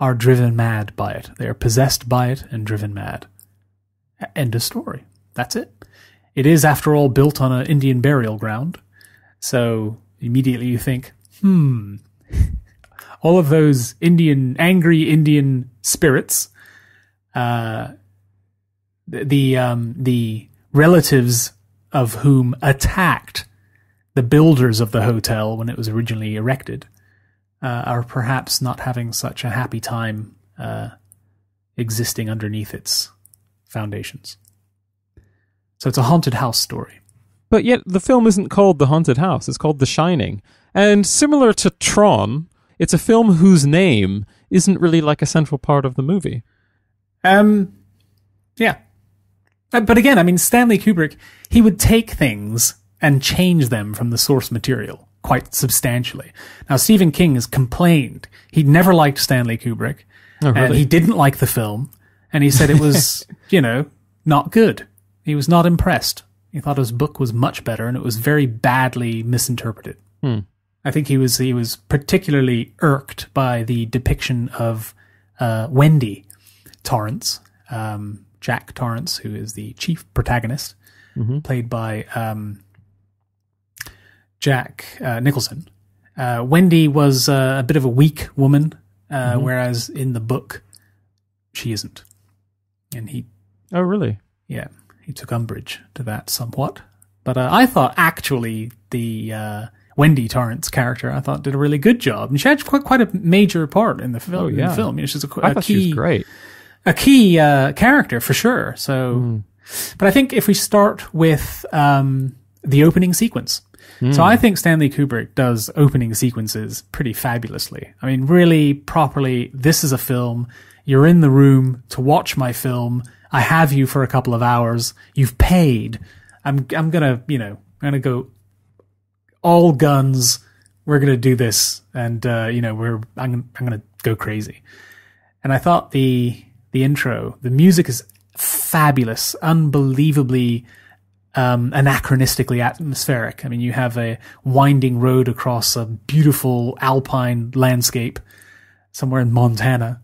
are driven mad by it. They are possessed by it and driven mad. End of story. That's it. It is, after all, built on an Indian burial ground. So immediately you think, hmm, all of those Indian, angry Indian spirits, uh, the, um, the relatives of whom attacked the builders of the hotel when it was originally erected, uh, are perhaps not having such a happy time uh, existing underneath its foundations. So it's a haunted house story. But yet the film isn't called The Haunted House. It's called The Shining. And similar to Tron, it's a film whose name isn't really like a central part of the movie. Um, yeah. But again, I mean, Stanley Kubrick, he would take things and change them from the source material quite substantially. Now, Stephen King has complained. He'd never liked Stanley Kubrick. Oh, really? And he didn't like the film. And he said it was, you know, not good. He was not impressed. He thought his book was much better, and it was very badly misinterpreted. Hmm. I think he was he was particularly irked by the depiction of uh, Wendy Torrance, um, Jack Torrance, who is the chief protagonist, mm-hmm. played by um, Jack uh, Nicholson. Uh, Wendy was uh, a bit of a weak woman, uh, mm-hmm. whereas in the book, she isn't. And he. Oh, really? Yeah. He took umbrage to that somewhat. But uh, I thought actually the uh, Wendy Torrance character, I thought, did a really good job. And she had quite, quite a major part in the film. Oh, yeah. In the film. You know, she's a, a I thought key, she was great. a key uh, character for sure. So, mm. but I think if we start with um, the opening sequence. Mm. So I think Stanley Kubrick does opening sequences pretty fabulously. I mean, really properly, this is a film. You're in the room to watch my film. I have you for a couple of hours. You've paid. I'm, I'm gonna, you know, I'm gonna go all guns. We're gonna do this, and uh, you know, we're, I'm, I'm gonna go crazy. And I thought the, the intro, the music is fabulous, unbelievably um, anachronistically atmospheric. I mean, you have a winding road across a beautiful alpine landscape somewhere in Montana.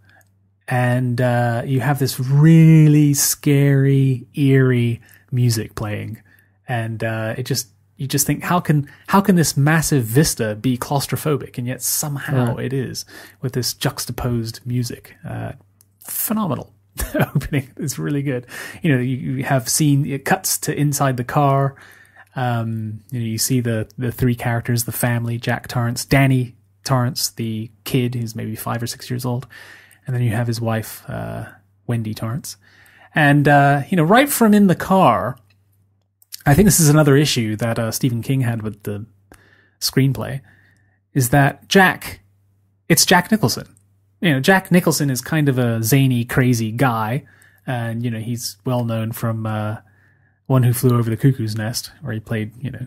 And uh, you have this really scary, eerie music playing, and uh, it just you just think, how can how can this massive vista be claustrophobic, and yet somehow yeah. it is with this juxtaposed music. Uh, phenomenal opening. It's really good. You know, you, you have seen it cuts to inside the car. Um, you know, you see the the three characters, the family, Jack Torrance, Danny Torrance, the kid who's maybe five or six years old. And then you have his wife, uh, Wendy Torrance. And, uh, you know, right from in the car, I think this is another issue that uh, Stephen King had with the screenplay, is that Jack, it's Jack Nicholson. You know, Jack Nicholson is kind of a zany, crazy guy. And, you know, he's well known from uh, One Who Flew Over the Cuckoo's Nest, where he played, you know,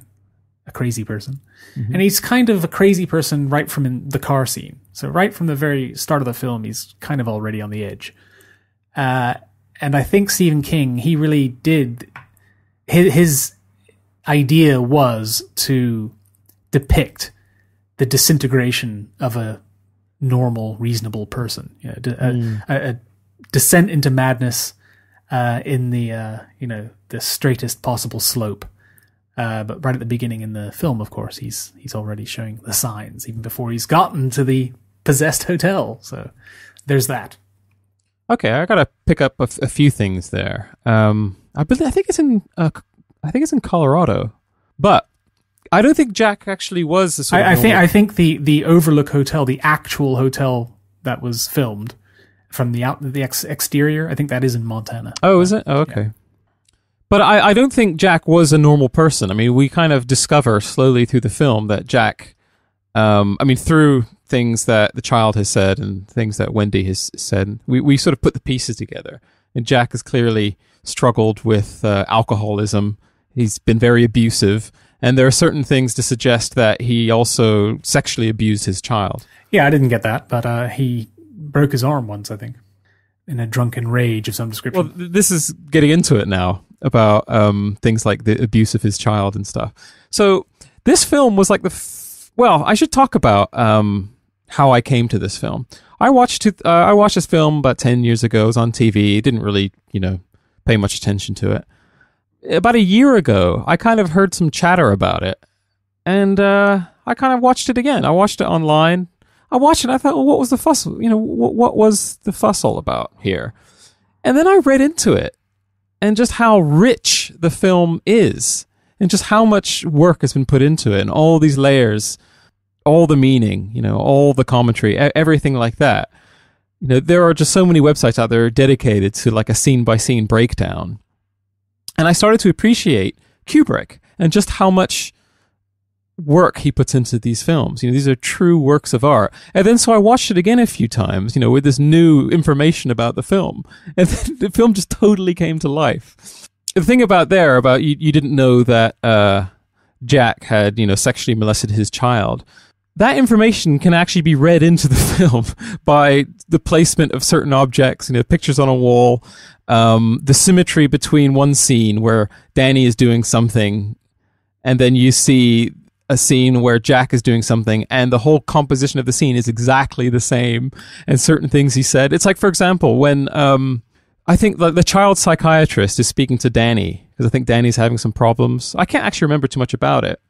a crazy person. Mm-hmm. And he's kind of a crazy person right from in the car scene. So right from the very start of the film, he's kind of already on the edge. Uh, and I think Stephen King, he really did, his, his idea was to depict the disintegration of a normal, reasonable person, you know, mm. a, a descent into madness uh, in the, uh, you know, the straightest possible slope. Uh, but right at the beginning in the film, of course, he's he's already showing the signs even before he's gotten to the possessed hotel. So there's that. Okay, I gotta pick up a, f a few things there. Um, I believe I think it's in uh, I think it's in Colorado, but I don't think Jack actually was. The sort I, of I think I think the the Overlook Hotel, the actual hotel that was filmed from the out the ex exterior, I think that is in Montana. Oh, is it? Oh, okay. Yeah. But I, I don't think Jack was a normal person. I mean, we kind of discover slowly through the film that Jack, um, I mean, through things that the child has said and things that Wendy has said, we, we sort of put the pieces together. And Jack has clearly struggled with uh, alcoholism. He's been very abusive. And there are certain things to suggest that he also sexually abused his child. Yeah, I didn't get that, but uh, he broke his arm once, I think, in a drunken rage of some description. Well, th this is getting into it now. About um, things like the abuse of his child and stuff. So this film was like the... F well, I should talk about um, how I came to this film. I watched it, uh, I watched this film about ten years ago. It was on T V. Didn't really, you know, pay much attention to it. About a year ago, I kind of heard some chatter about it. And uh, I kind of watched it again. I watched it online. I watched it and I thought, well, what was the fuss? You know, wh what was the fuss all about here? And then I read into it. And just how rich the film is, and just how much work has been put into it, and all these layers, all the meaning, you know, all the commentary, everything like that. You know, there are just so many websites out there dedicated to like a scene by scene breakdown. And I started to appreciate Kubrick and just how much work he puts into these films. You know, these are true works of art. And then so I watched it again a few times, you know, with this new information about the film. And then the film just totally came to life. The thing about there, about you, you didn't know that uh, Jack had, you know, sexually molested his child. That information can actually be read into the film by the placement of certain objects, you know, pictures on a wall, um, the symmetry between one scene where Danny is doing something and then you see a scene where Jack is doing something and the whole composition of the scene is exactly the same and certain things he said. It's like, for example, when um, I think the, the child psychiatrist is speaking to Danny, because I think Danny's having some problems. I can't actually remember too much about it.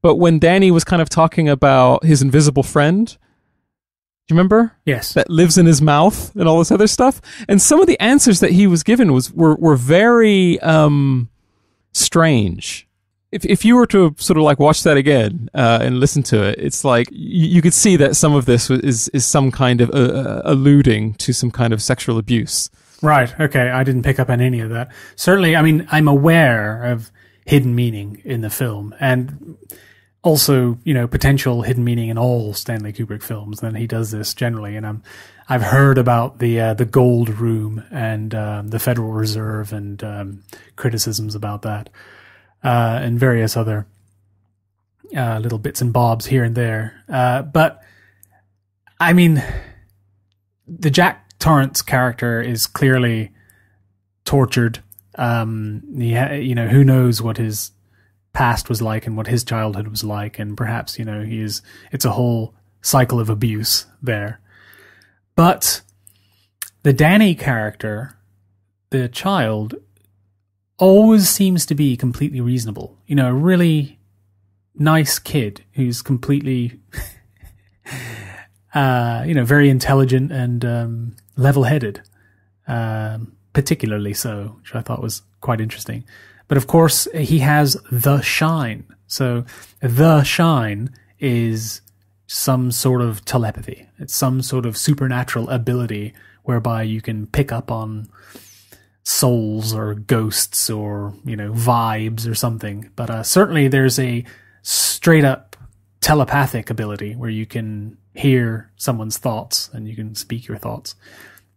But when Danny was kind of talking about his invisible friend, do you remember? Yes. That lives in his mouth and all this other stuff. And some of the answers that he was given was were, were very um, strange. If if you were to sort of like watch that again uh, and listen to it, it's like you, you could see that some of this is is some kind of uh, alluding to some kind of sexual abuse. Right. Okay. I didn't pick up on any of that. Certainly, I mean, I'm aware of hidden meaning in the film, and also, you know, potential hidden meaning in all Stanley Kubrick films. Then he does this generally, and I'm, I've heard about the uh, the Gold Room and um, the Federal Reserve and um, criticisms about that, uh, and various other uh, little bits and bobs here and there. Uh, but I mean, the Jack Torrance character is clearly tortured. Um, he ha you know, who knows what his past was like and what his childhood was like, and perhaps, you know, he is, it's a whole cycle of abuse there. But the Danny character, the child, always seems to be completely reasonable. You know, a really nice kid who's completely, uh, you know, very intelligent and um, level-headed, um, particularly so, which I thought was quite interesting. But of course, he has the shine. So the shine is some sort of telepathy. It's some sort of supernatural ability whereby you can pick up on souls or ghosts or, you know, vibes or something. But uh, certainly there's a straight up telepathic ability where you can hear someone's thoughts and you can speak your thoughts.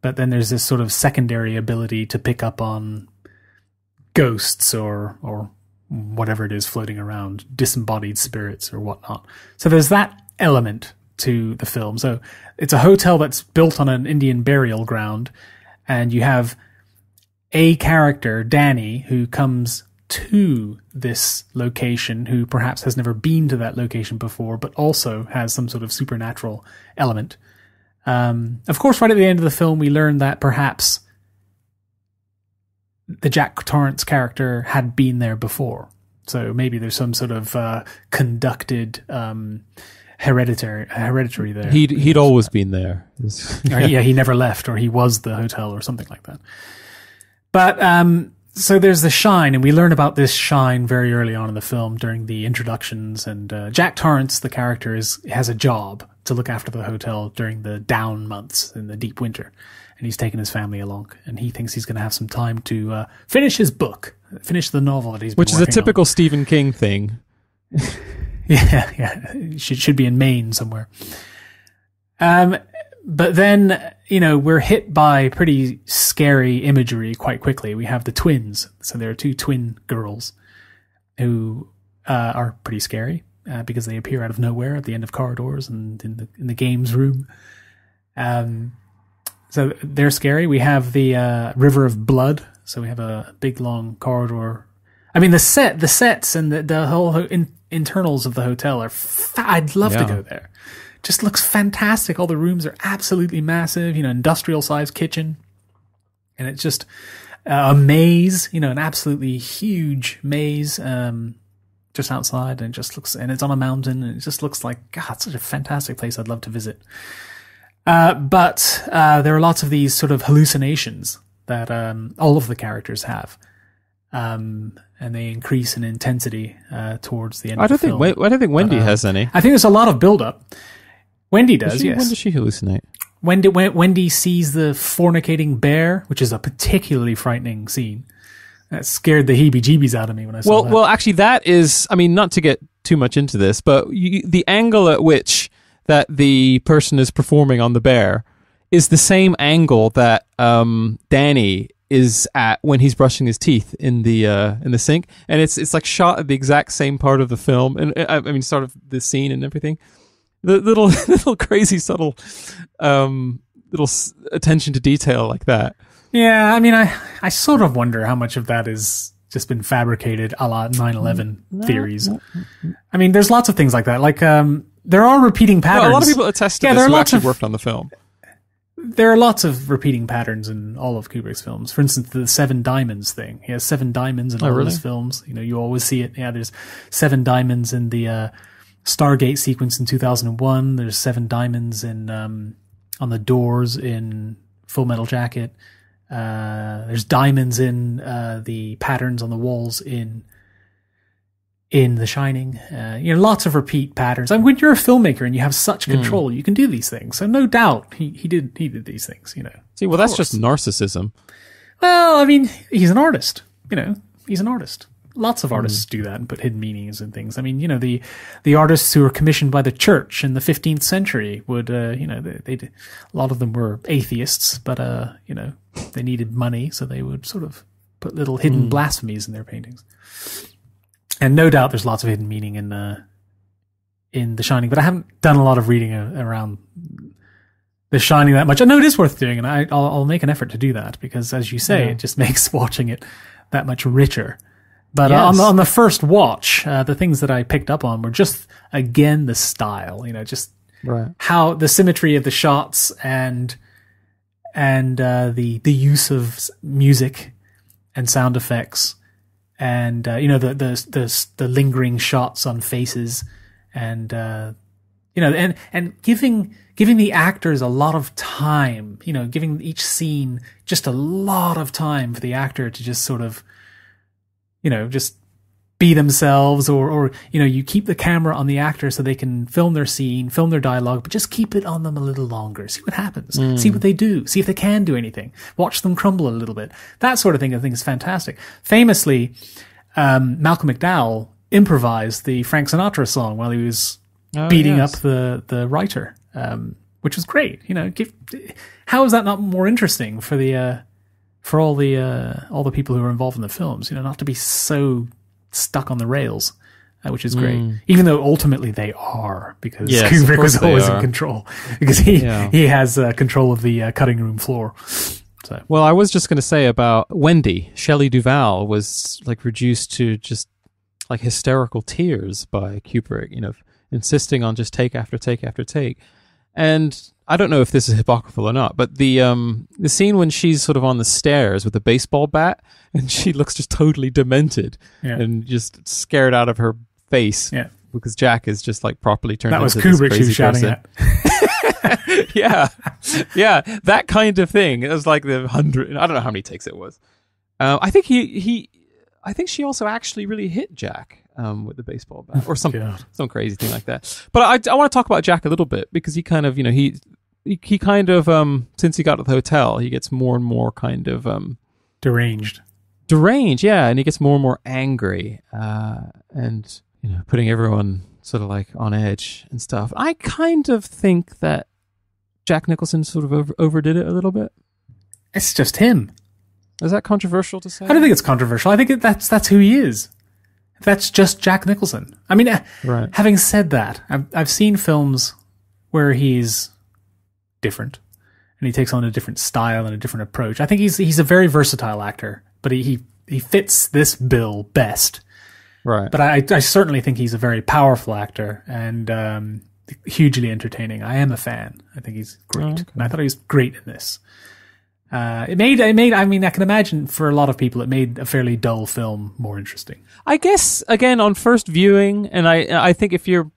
But then there's this sort of secondary ability to pick up on ghosts or or whatever it is floating around, disembodied spirits or whatnot. So there's that element to the film. So it's a hotel that's built on an Indian burial ground, and you have a character, Danny, who comes to this location, who perhaps has never been to that location before, but also has some sort of supernatural element. Um, of course, right at the end of the film, we learn that perhaps the Jack Torrance character had been there before. So maybe there's some sort of uh, conducted um, hereditary hereditary there. He'd, he'd always been there. Or, yeah, he never left, or he was the hotel or something like that. But um, so there's the shine, and we learn about this shine very early on in the film during the introductions. And uh, Jack Torrance, the character, is has a job to look after the hotel during the down months in the deep winter. And he's taken his family along, and he thinks he's going to have some time to uh, finish his book, finish the novel that he's been working on. Which is a typical Stephen King thing. yeah, yeah. It should, should be in Maine somewhere. Um, but then, you know, we're hit by pretty scary imagery quite quickly. We have the twins. So there are two twin girls who uh, are pretty scary uh, because they appear out of nowhere at the end of corridors and in the, in the games room. Um... So they're scary. We have the uh, River of Blood. So we have a big long corridor. I mean, the set, the sets, and the, the whole ho in internals of the hotel are. F I'd love yeah. to go there. Just looks fantastic. All the rooms are absolutely massive. You know, industrial sized kitchen, and it's just uh, a maze. You know, an absolutely huge maze um, just outside, and it just looks. And it's on a mountain, and it just looks like, God, such a fantastic place. I'd love to visit. Uh, but uh, there are lots of these sort of hallucinations that um, all of the characters have, um, and they increase in intensity uh, towards the end. I don't of the think. Film. Wait, I don't think Wendy but, uh, has any. I think there's a lot of build-up. Wendy does. Does she, yes. When does she hallucinate? Wendy, when Wendy sees the fornicating bear, which is a particularly frightening scene. That scared the heebie-jeebies out of me when I saw well, that. Well, actually, that is. I mean, not to get too much into this, but you, the angle at which that the person is performing on the bear is the same angle that um, Danny is at when he's brushing his teeth in the uh, in the sink, and it's it's like shot at the exact same part of the film, and I mean sort of the scene and everything. The little little crazy subtle um, little s attention to detail like that. Yeah, I mean, I I sort of wonder how much of that is just been fabricated, a la nine eleven no, theories. No. I mean, there's lots of things like that, like. Um, There are repeating patterns. No, a lot of people attest to yeah, this who actually of, worked on the film. There are lots of repeating patterns in all of Kubrick's films. For instance, the Seven Diamonds thing. He has seven diamonds in oh, all really? his films. You know, you always see it. Yeah, there's seven diamonds in the uh, Stargate sequence in two thousand one. There's seven diamonds in um, on the doors in Full Metal Jacket. Uh, there's diamonds in uh, the patterns on the walls in in The Shining. Uh, you know, lots of repeat patterns. I mean, when you're a filmmaker and you have such control, mm. you can do these things. So no doubt he, he did he did these things, you know. See, well, that's just narcissism. Well, I mean, he's an artist, you know, he's an artist. Lots of artists mm. do that and put hidden meanings in things. I mean, you know, the, the artists who were commissioned by the church in the fifteenth century would, uh, you know, they, they a lot of them were atheists, but, uh, you know, they needed money. So they would sort of put little hidden mm. blasphemies in their paintings. And no doubt there's lots of hidden meaning in, uh, in The Shining, but I haven't done a lot of reading around The Shining that much. I know it is worth doing, and I, I'll, I'll make an effort to do that because, as you say, yeah. it just makes watching it that much richer. But yes. on, on the first watch, uh, the things that I picked up on were just, again, the style, you know, just right. how the symmetry of the shots and, and, uh, the, the use of music and sound effects and, uh, you know, the, the, the, the lingering shots on faces and, uh, you know, and, and giving, giving the actors a lot of time, you know, giving each scene just a lot of time for the actor to just sort of, you know, just be themselves, or, or, you know, you keep the camera on the actor so they can film their scene, film their dialogue, but just keep it on them a little longer. See what happens. Mm. See what they do. See if they can do anything. Watch them crumble a little bit. That sort of thing I think is fantastic. Famously, um, Malcolm McDowell improvised the Frank Sinatra song while he was oh, beating yes. up the, the writer, um, which was great. You know, give, how is that not more interesting for the, uh, for all the uh, all the people who are involved in the films, you know, not to be so stuck on the rails, uh, which is great. Mm. Even though ultimately they are, because yes, Kubrick was always in control, because he yeah. he has uh, control of the uh, cutting room floor. So, well, I was just going to say about Wendy, Shelley Duvall was like reduced to just like hysterical tears by Kubrick, you know, insisting on just take after take after take, and. I don't know if this is hypocritical or not, but the um, the scene when she's sort of on the stairs with a baseball bat and she looks just totally demented yeah. and just scared out of her face yeah. because Jack is just like properly turned into this crazy person. That was Kubrick she was shouting at. yeah. Yeah. That kind of thing. It was like the hundred... I don't know how many takes it was. Uh, I think he, he... I think she also actually really hit Jack. Um, with the baseball bat or some yeah. some crazy thing like that. But I, I want to talk about Jack a little bit because he kind of, you know, he he, he kind of um, since he got to the hotel, he gets more and more kind of um, deranged, deranged, yeah, and he gets more and more angry uh, and you know putting everyone sort of like on edge and stuff. I kind of think that Jack Nicholson sort of over, overdid it a little bit. It's just him. Is that controversial to say? I don't think it's controversial. I think it, that's that's who he is. That's just Jack Nicholson. I mean, right. having said that, I've, I've seen films where he's different and he takes on a different style and a different approach. I think he's he's a very versatile actor, but he he, he fits this bill best. Right. But I, I certainly think he's a very powerful actor and um, hugely entertaining. I am a fan. I think he's great. Oh, okay. And I thought he was great in this. Uh, it made, it made, I mean, I can imagine for a lot of people, it made a fairly dull film more interesting. I guess, again, on first viewing, and I, I think if you're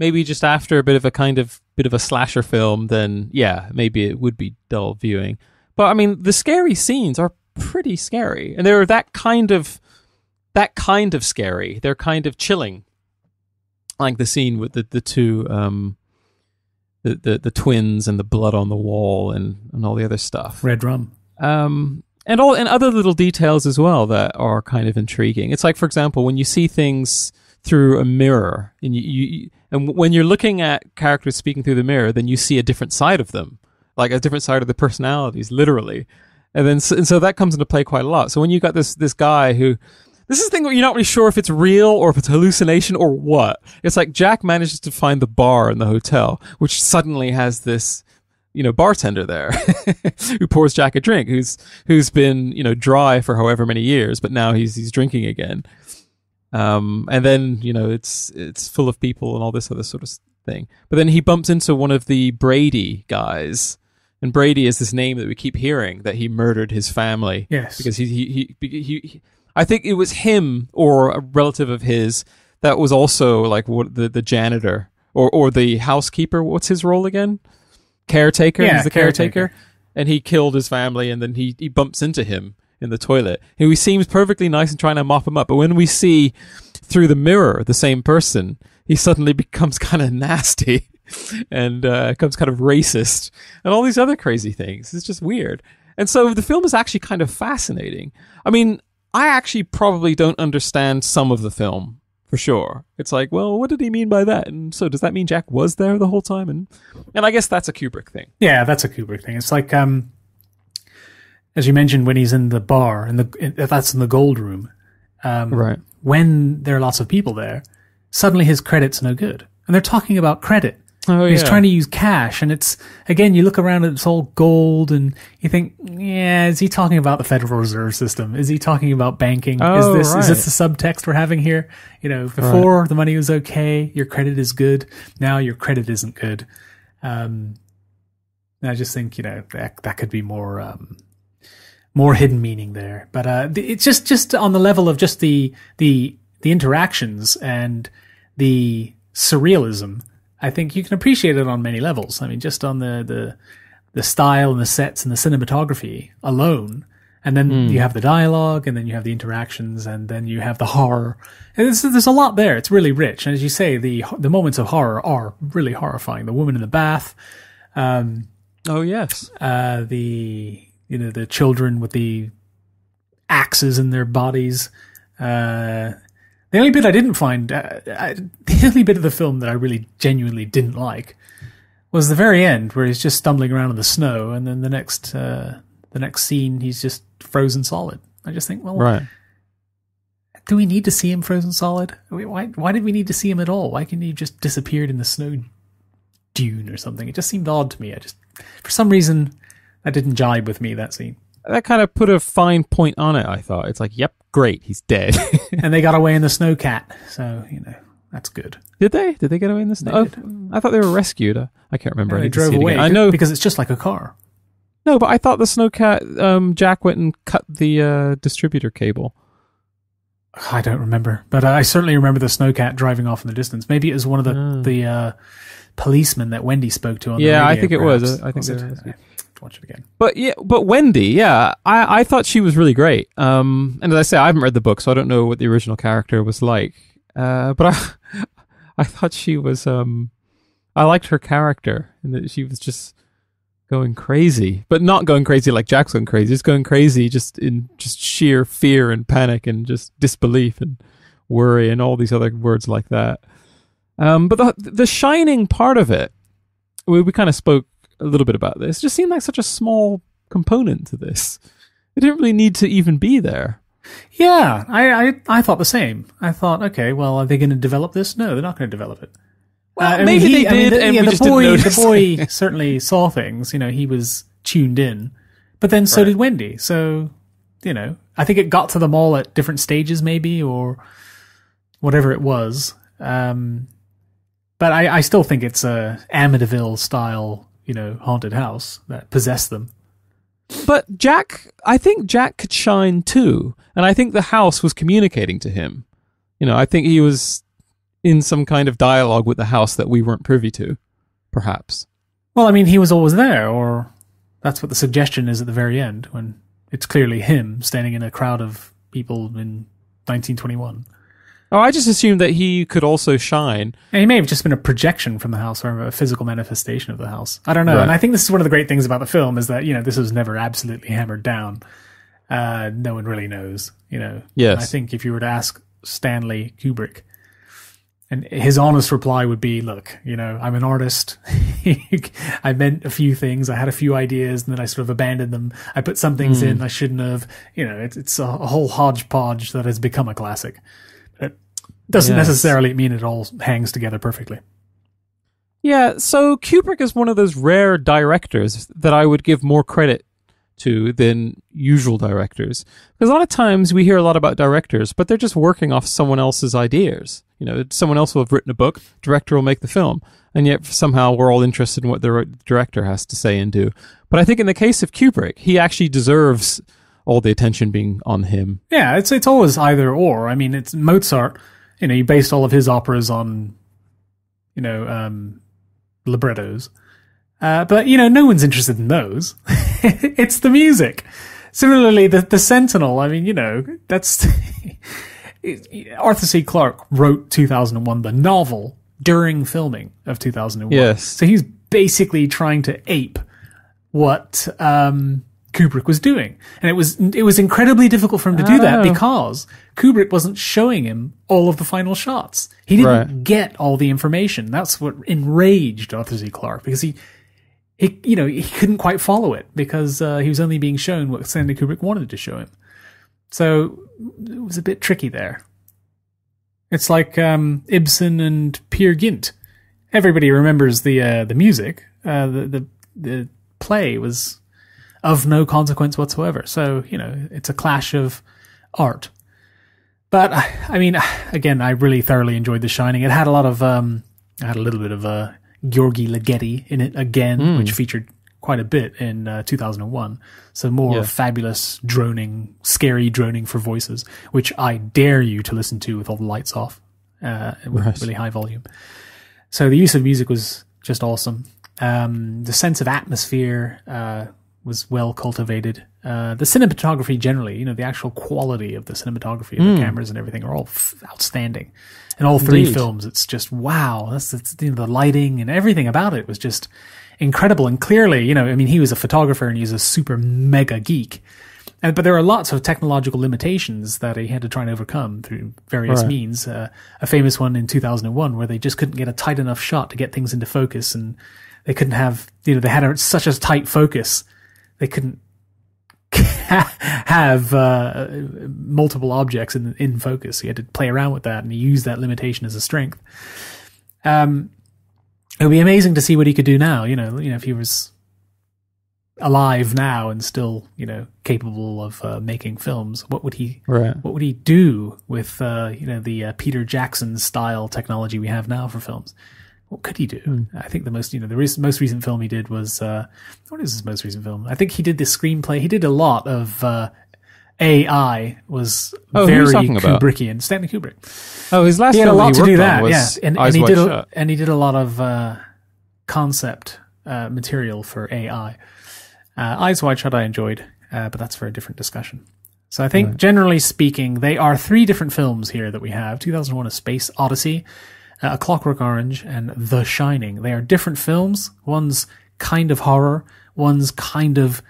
maybe just after a bit of a kind of, bit of a slasher film, then yeah, maybe it would be dull viewing. But I mean, the scary scenes are pretty scary. And they're that kind of, that kind of scary. They're kind of chilling. Like the scene with the, the two, um, The, the the twins and the blood on the wall and, and all the other stuff. Red rum. Um, and all and other little details as well that are kind of intriguing. It's like, for example, when you see things through a mirror and you, you and when you're looking at characters speaking through the mirror, then you see a different side of them, like a different side of the personalities, literally. And then so, and so that comes into play quite a lot. So when you got this this guy who. This is the thing where you're not really sure if it's real or if it's hallucination or what. It's like Jack manages to find the bar in the hotel, which suddenly has this, you know, bartender there who pours Jack a drink, who's who's been, you know, dry for however many years, but now he's he's drinking again. Um, and then, you know, it's it's full of people and all this other sort of thing. But then he bumps into one of the Brady guys. And Brady is this name that we keep hearing, that he murdered his family. Yes. Because he he he, he, he I think it was him or a relative of his that was also like what the, the janitor or, or the housekeeper. What's his role again? Caretaker. Yeah, he's the caretaker. caretaker. And he killed his family and then he, he bumps into him in the toilet, who seems perfectly nice and trying to mop him up, but when we see through the mirror the same person, he suddenly becomes kind of nasty and uh, becomes kind of racist and all these other crazy things. It's just weird. And so the film is actually kind of fascinating. I mean, I actually probably don't understand some of the film, for sure. It's like, well, what did he mean by that? And so does that mean Jack was there the whole time? And and I guess that's a Kubrick thing. Yeah, that's a Kubrick thing. It's like, um, as you mentioned, when he's in the bar, and the, in, that's in the gold room. Um, right. When there are lots of people there, suddenly his credit's no good. And they're talking about credit. Oh, yeah. He's trying to use cash, and it's, again, you look around and it's all gold, and you think, yeah, is he talking about the Federal Reserve System? Is he talking about banking? Oh, is this right. is this the subtext we're having here? You know, before right. the money was okay, your credit is good. Now your credit isn't good. Um, and I just think, you know, that that could be more um, more hidden meaning there. But uh, it's just just on the level of just the the the interactions and the surrealism. I think you can appreciate it on many levels. I mean, just on the the, the style and the sets and the cinematography alone, and then mm. you have the dialogue, and then you have the interactions, and then you have the horror. And there's, there's a lot there. It's really rich. And as you say, the the moments of horror are really horrifying. The woman in the bath. Um, oh yes. Uh, the you know the children with the axes in their bodies. Uh, The only bit I didn't find, uh, I, the only bit of the film that I really genuinely didn't like was the very end where he's just stumbling around in the snow, and then the next uh, the next scene he's just frozen solid. I just think, well, right. do we need to see him frozen solid? Why, why did we need to see him at all? Why couldn't he just disappeared in the snow dune or something? It just seemed odd to me. I just, for some reason, that didn't jibe with me, that scene. That kind of put a fine point on it, I thought. It's like, yep, great, he's dead. And they got away in the snow cat, so, you know, that's good. Did they? Did they get away in the snow? Oh, I thought they were rescued. I, I can't remember. No, they drove away. I know, because it's just like a car. No, but I thought the snow cat, um, Jack went and cut the uh, distributor cable. I don't remember, but I certainly remember the snow cat driving off in the distance. Maybe it was one of the, mm. the uh, policemen that Wendy spoke to on yeah, the radio. Yeah, I think perhaps. it was. I think was it was. Watch it again. But yeah, but Wendy, yeah, I, I thought she was really great. Um, and as I say, I haven't read the book, so I don't know what the original character was like. Uh, but I, I thought she was, um, I liked her character, and that she was just going crazy, but not going crazy like Jack's going crazy. It's going crazy just in just sheer fear and panic and just disbelief and worry and all these other words like that. Um, but the the shining part of it, we we kind of spoke a little bit about this. It just seemed like such a small component to this. It didn't really need to even be there. Yeah, I I, I thought the same. I thought, okay, well, are they going to develop this? No, they're not going to develop it. Well, uh, maybe I mean, he, they did, I mean, and yeah, we the just boy, didn't notice. The boy certainly saw things. You know, he was tuned in. But then so right. did Wendy. So, you know, I think it got to them all at different stages, maybe, or whatever it was. Um, but I, I still think it's a Amityville-style, you know, haunted house that possessed them. But Jack, I think Jack could shine too. And I think the house was communicating to him. You know, I think he was in some kind of dialogue with the house that we weren't privy to, perhaps. Well, I mean, he was always there, or that's what the suggestion is at the very end, when it's clearly him standing in a crowd of people in nineteen twenty-one. Oh, I just assumed that he could also shine. And he may have just been a projection from the house, or a physical manifestation of the house. I don't know. Right. And I think this is one of the great things about the film, is that, you know, this was never absolutely hammered down. Uh, no one really knows, you know. Yes. And I think if you were to ask Stanley Kubrick, and his honest reply would be, look, you know, I'm an artist. I meant a few things. I had a few ideas, and then I sort of abandoned them. I put some things mm. in I shouldn't have. You know, it's, it's a, a whole hodgepodge that has become a classic. Doesn't yes. necessarily mean it all hangs together perfectly. Yeah, so Kubrick is one of those rare directors that I would give more credit to than usual directors. Because a lot of times we hear a lot about directors, but they're just working off someone else's ideas. You know, someone else will have written a book, director will make the film. And yet somehow we're all interested in what the director has to say and do. But I think in the case of Kubrick, he actually deserves all the attention being on him. Yeah, it's it's always either or. I mean, it's Mozart. You know, he based all of his operas on, you know, um, librettos. Uh, but, you know, no one's interested in those. It's the music. Similarly, the, the Sentinel, I mean, you know, that's... Arthur C. Clarke wrote two thousand one, the novel, during filming of two thousand one. Yes. So he's basically trying to ape what um, Kubrick was doing. And it was it was incredibly difficult for him to do oh. that because Kubrick wasn't showing him all of the final shots. He didn't right. get all the information. That's what enraged Arthur C. Clarke, because he... He, you know, he couldn't quite follow it because uh, he was only being shown what Stanley Kubrick wanted to show him. So it was a bit tricky there. It's like um, Ibsen and Peer Gynt. Everybody remembers the uh, the music. Uh, the, the the play was of no consequence whatsoever. So, you know, it's a clash of art. But I mean, again, I really thoroughly enjoyed The Shining. It had a lot of, um, I had a little bit of a. Uh, Gyorgy Ligeti in it again, mm. which featured quite a bit in uh, two thousand one. So more yeah. fabulous droning, scary droning for voices, which I dare you to listen to with all the lights off, uh, with right. really high volume. So the use of music was just awesome. Um, the sense of atmosphere uh, was well cultivated. Uh, the cinematography generally, you know, the actual quality of the cinematography, mm. the cameras and everything are all f- outstanding. In all three Indeed. films, it's just, wow, that's, that's you know, the lighting and everything about it was just incredible. And clearly, you know, I mean, he was a photographer and he's a super mega geek. And, but there are lots of technological limitations that he had to try and overcome through various right. means. Uh, a famous one in two thousand one where they just couldn't get a tight enough shot to get things into focus. And they couldn't have, you know, they had a, such a tight focus. They couldn't have uh, multiple objects in in focus. He had to play around with that, and he used that limitation as a strength. Um, it would be amazing to see what he could do now. You know, you know, if he was alive now and still, you know, capable of uh, making films, what would he? Right. What would he do with uh, you know the uh, Peter Jackson style technology we have now for films? What could he do? Mm. I think the most, you know, the re- most recent film he did was, uh, what is his most recent film? I think he did this screenplay. He did a lot of, uh, A I was oh, very Kubrickian. About? Stanley Kubrick. Oh, his last he had film a lot he to do that. Yeah. And, and he did, a, and he did a lot of, uh, concept, uh, material for A I. Uh, Eyes Wide Shut I enjoyed, uh, but that's for a different discussion. So I think right. generally speaking, they are three different films here that we have. two thousand one A Space Odyssey, Uh, A Clockwork Orange, and The Shining. They are different films. One's kind of horror, one's kind of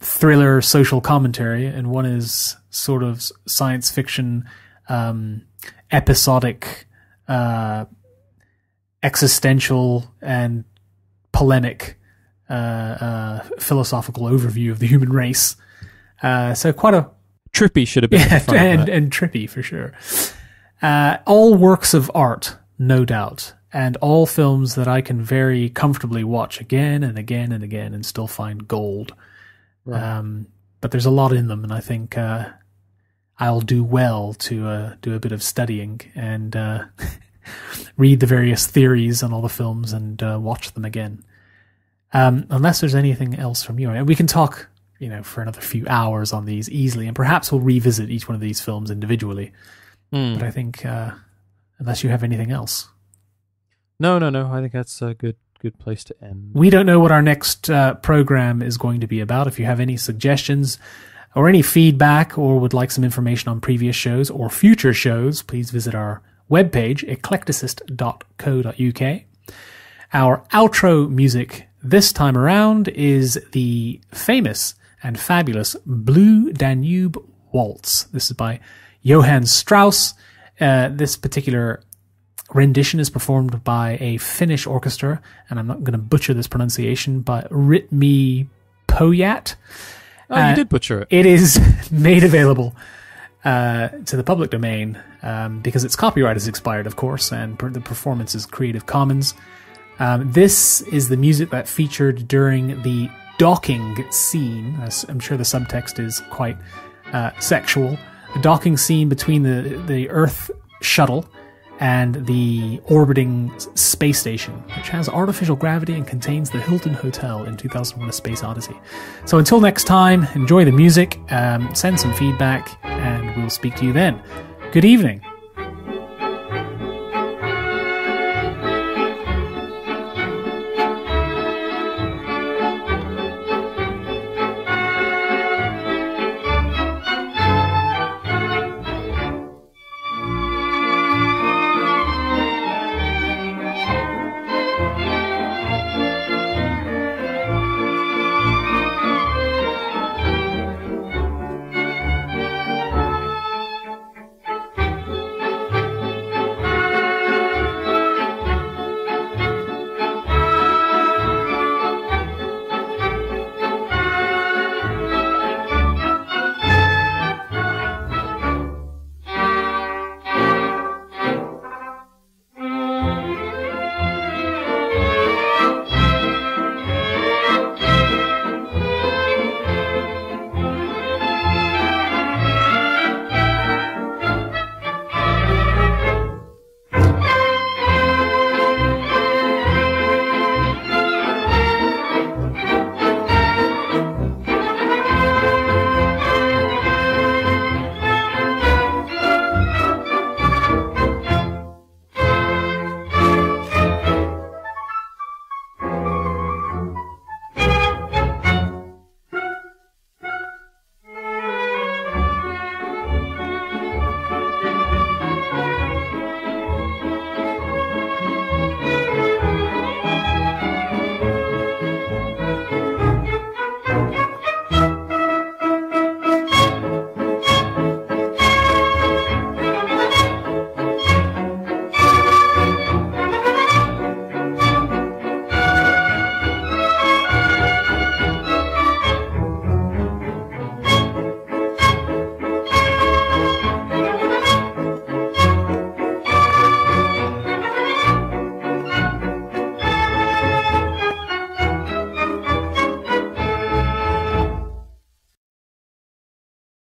thriller social commentary, and one is sort of science fiction, um, episodic, uh, existential and polemic, uh, uh, philosophical overview of the human race. Uh, so quite a... Trippy should have been. Yeah, and, and trippy for sure. Uh, all works of art, no doubt, and all films that I can very comfortably watch again and again and again and still find gold. Right. Um, but there's a lot in them, and I think uh, I'll do well to uh, do a bit of studying and uh, read the various theories on all the films and uh, watch them again. Um, unless there's anything else from you. We can talk, you know, for another few hours on these easily, and perhaps we'll revisit each one of these films individually. Mm. But I think, uh, unless you have anything else. No, no, no. I think that's a good good place to end. We don't know what our next uh, program is going to be about. If you have any suggestions or any feedback or would like some information on previous shows or future shows, please visit our webpage, eclecticist dot co dot u k. Our outro music this time around is the famous and fabulous Blue Danube Waltz. This is by Johann Strauss. Uh, this particular rendition is performed by a Finnish orchestra, and I'm not going to butcher this pronunciation, but Rytmi Pojat. Oh, uh, you did butcher it. It is made available uh, to the public domain um, because its copyright has expired, of course, and per- the performance is Creative Commons. Um, this is the music that featured during the docking scene. I'm sure the subtext is quite uh, sexual. The docking scene between the, the Earth shuttle and the orbiting space station, which has artificial gravity and contains the Hilton Hotel in two thousand one A Space Odyssey. So until next time, enjoy the music, um, send some feedback, and we'll speak to you then. Good evening.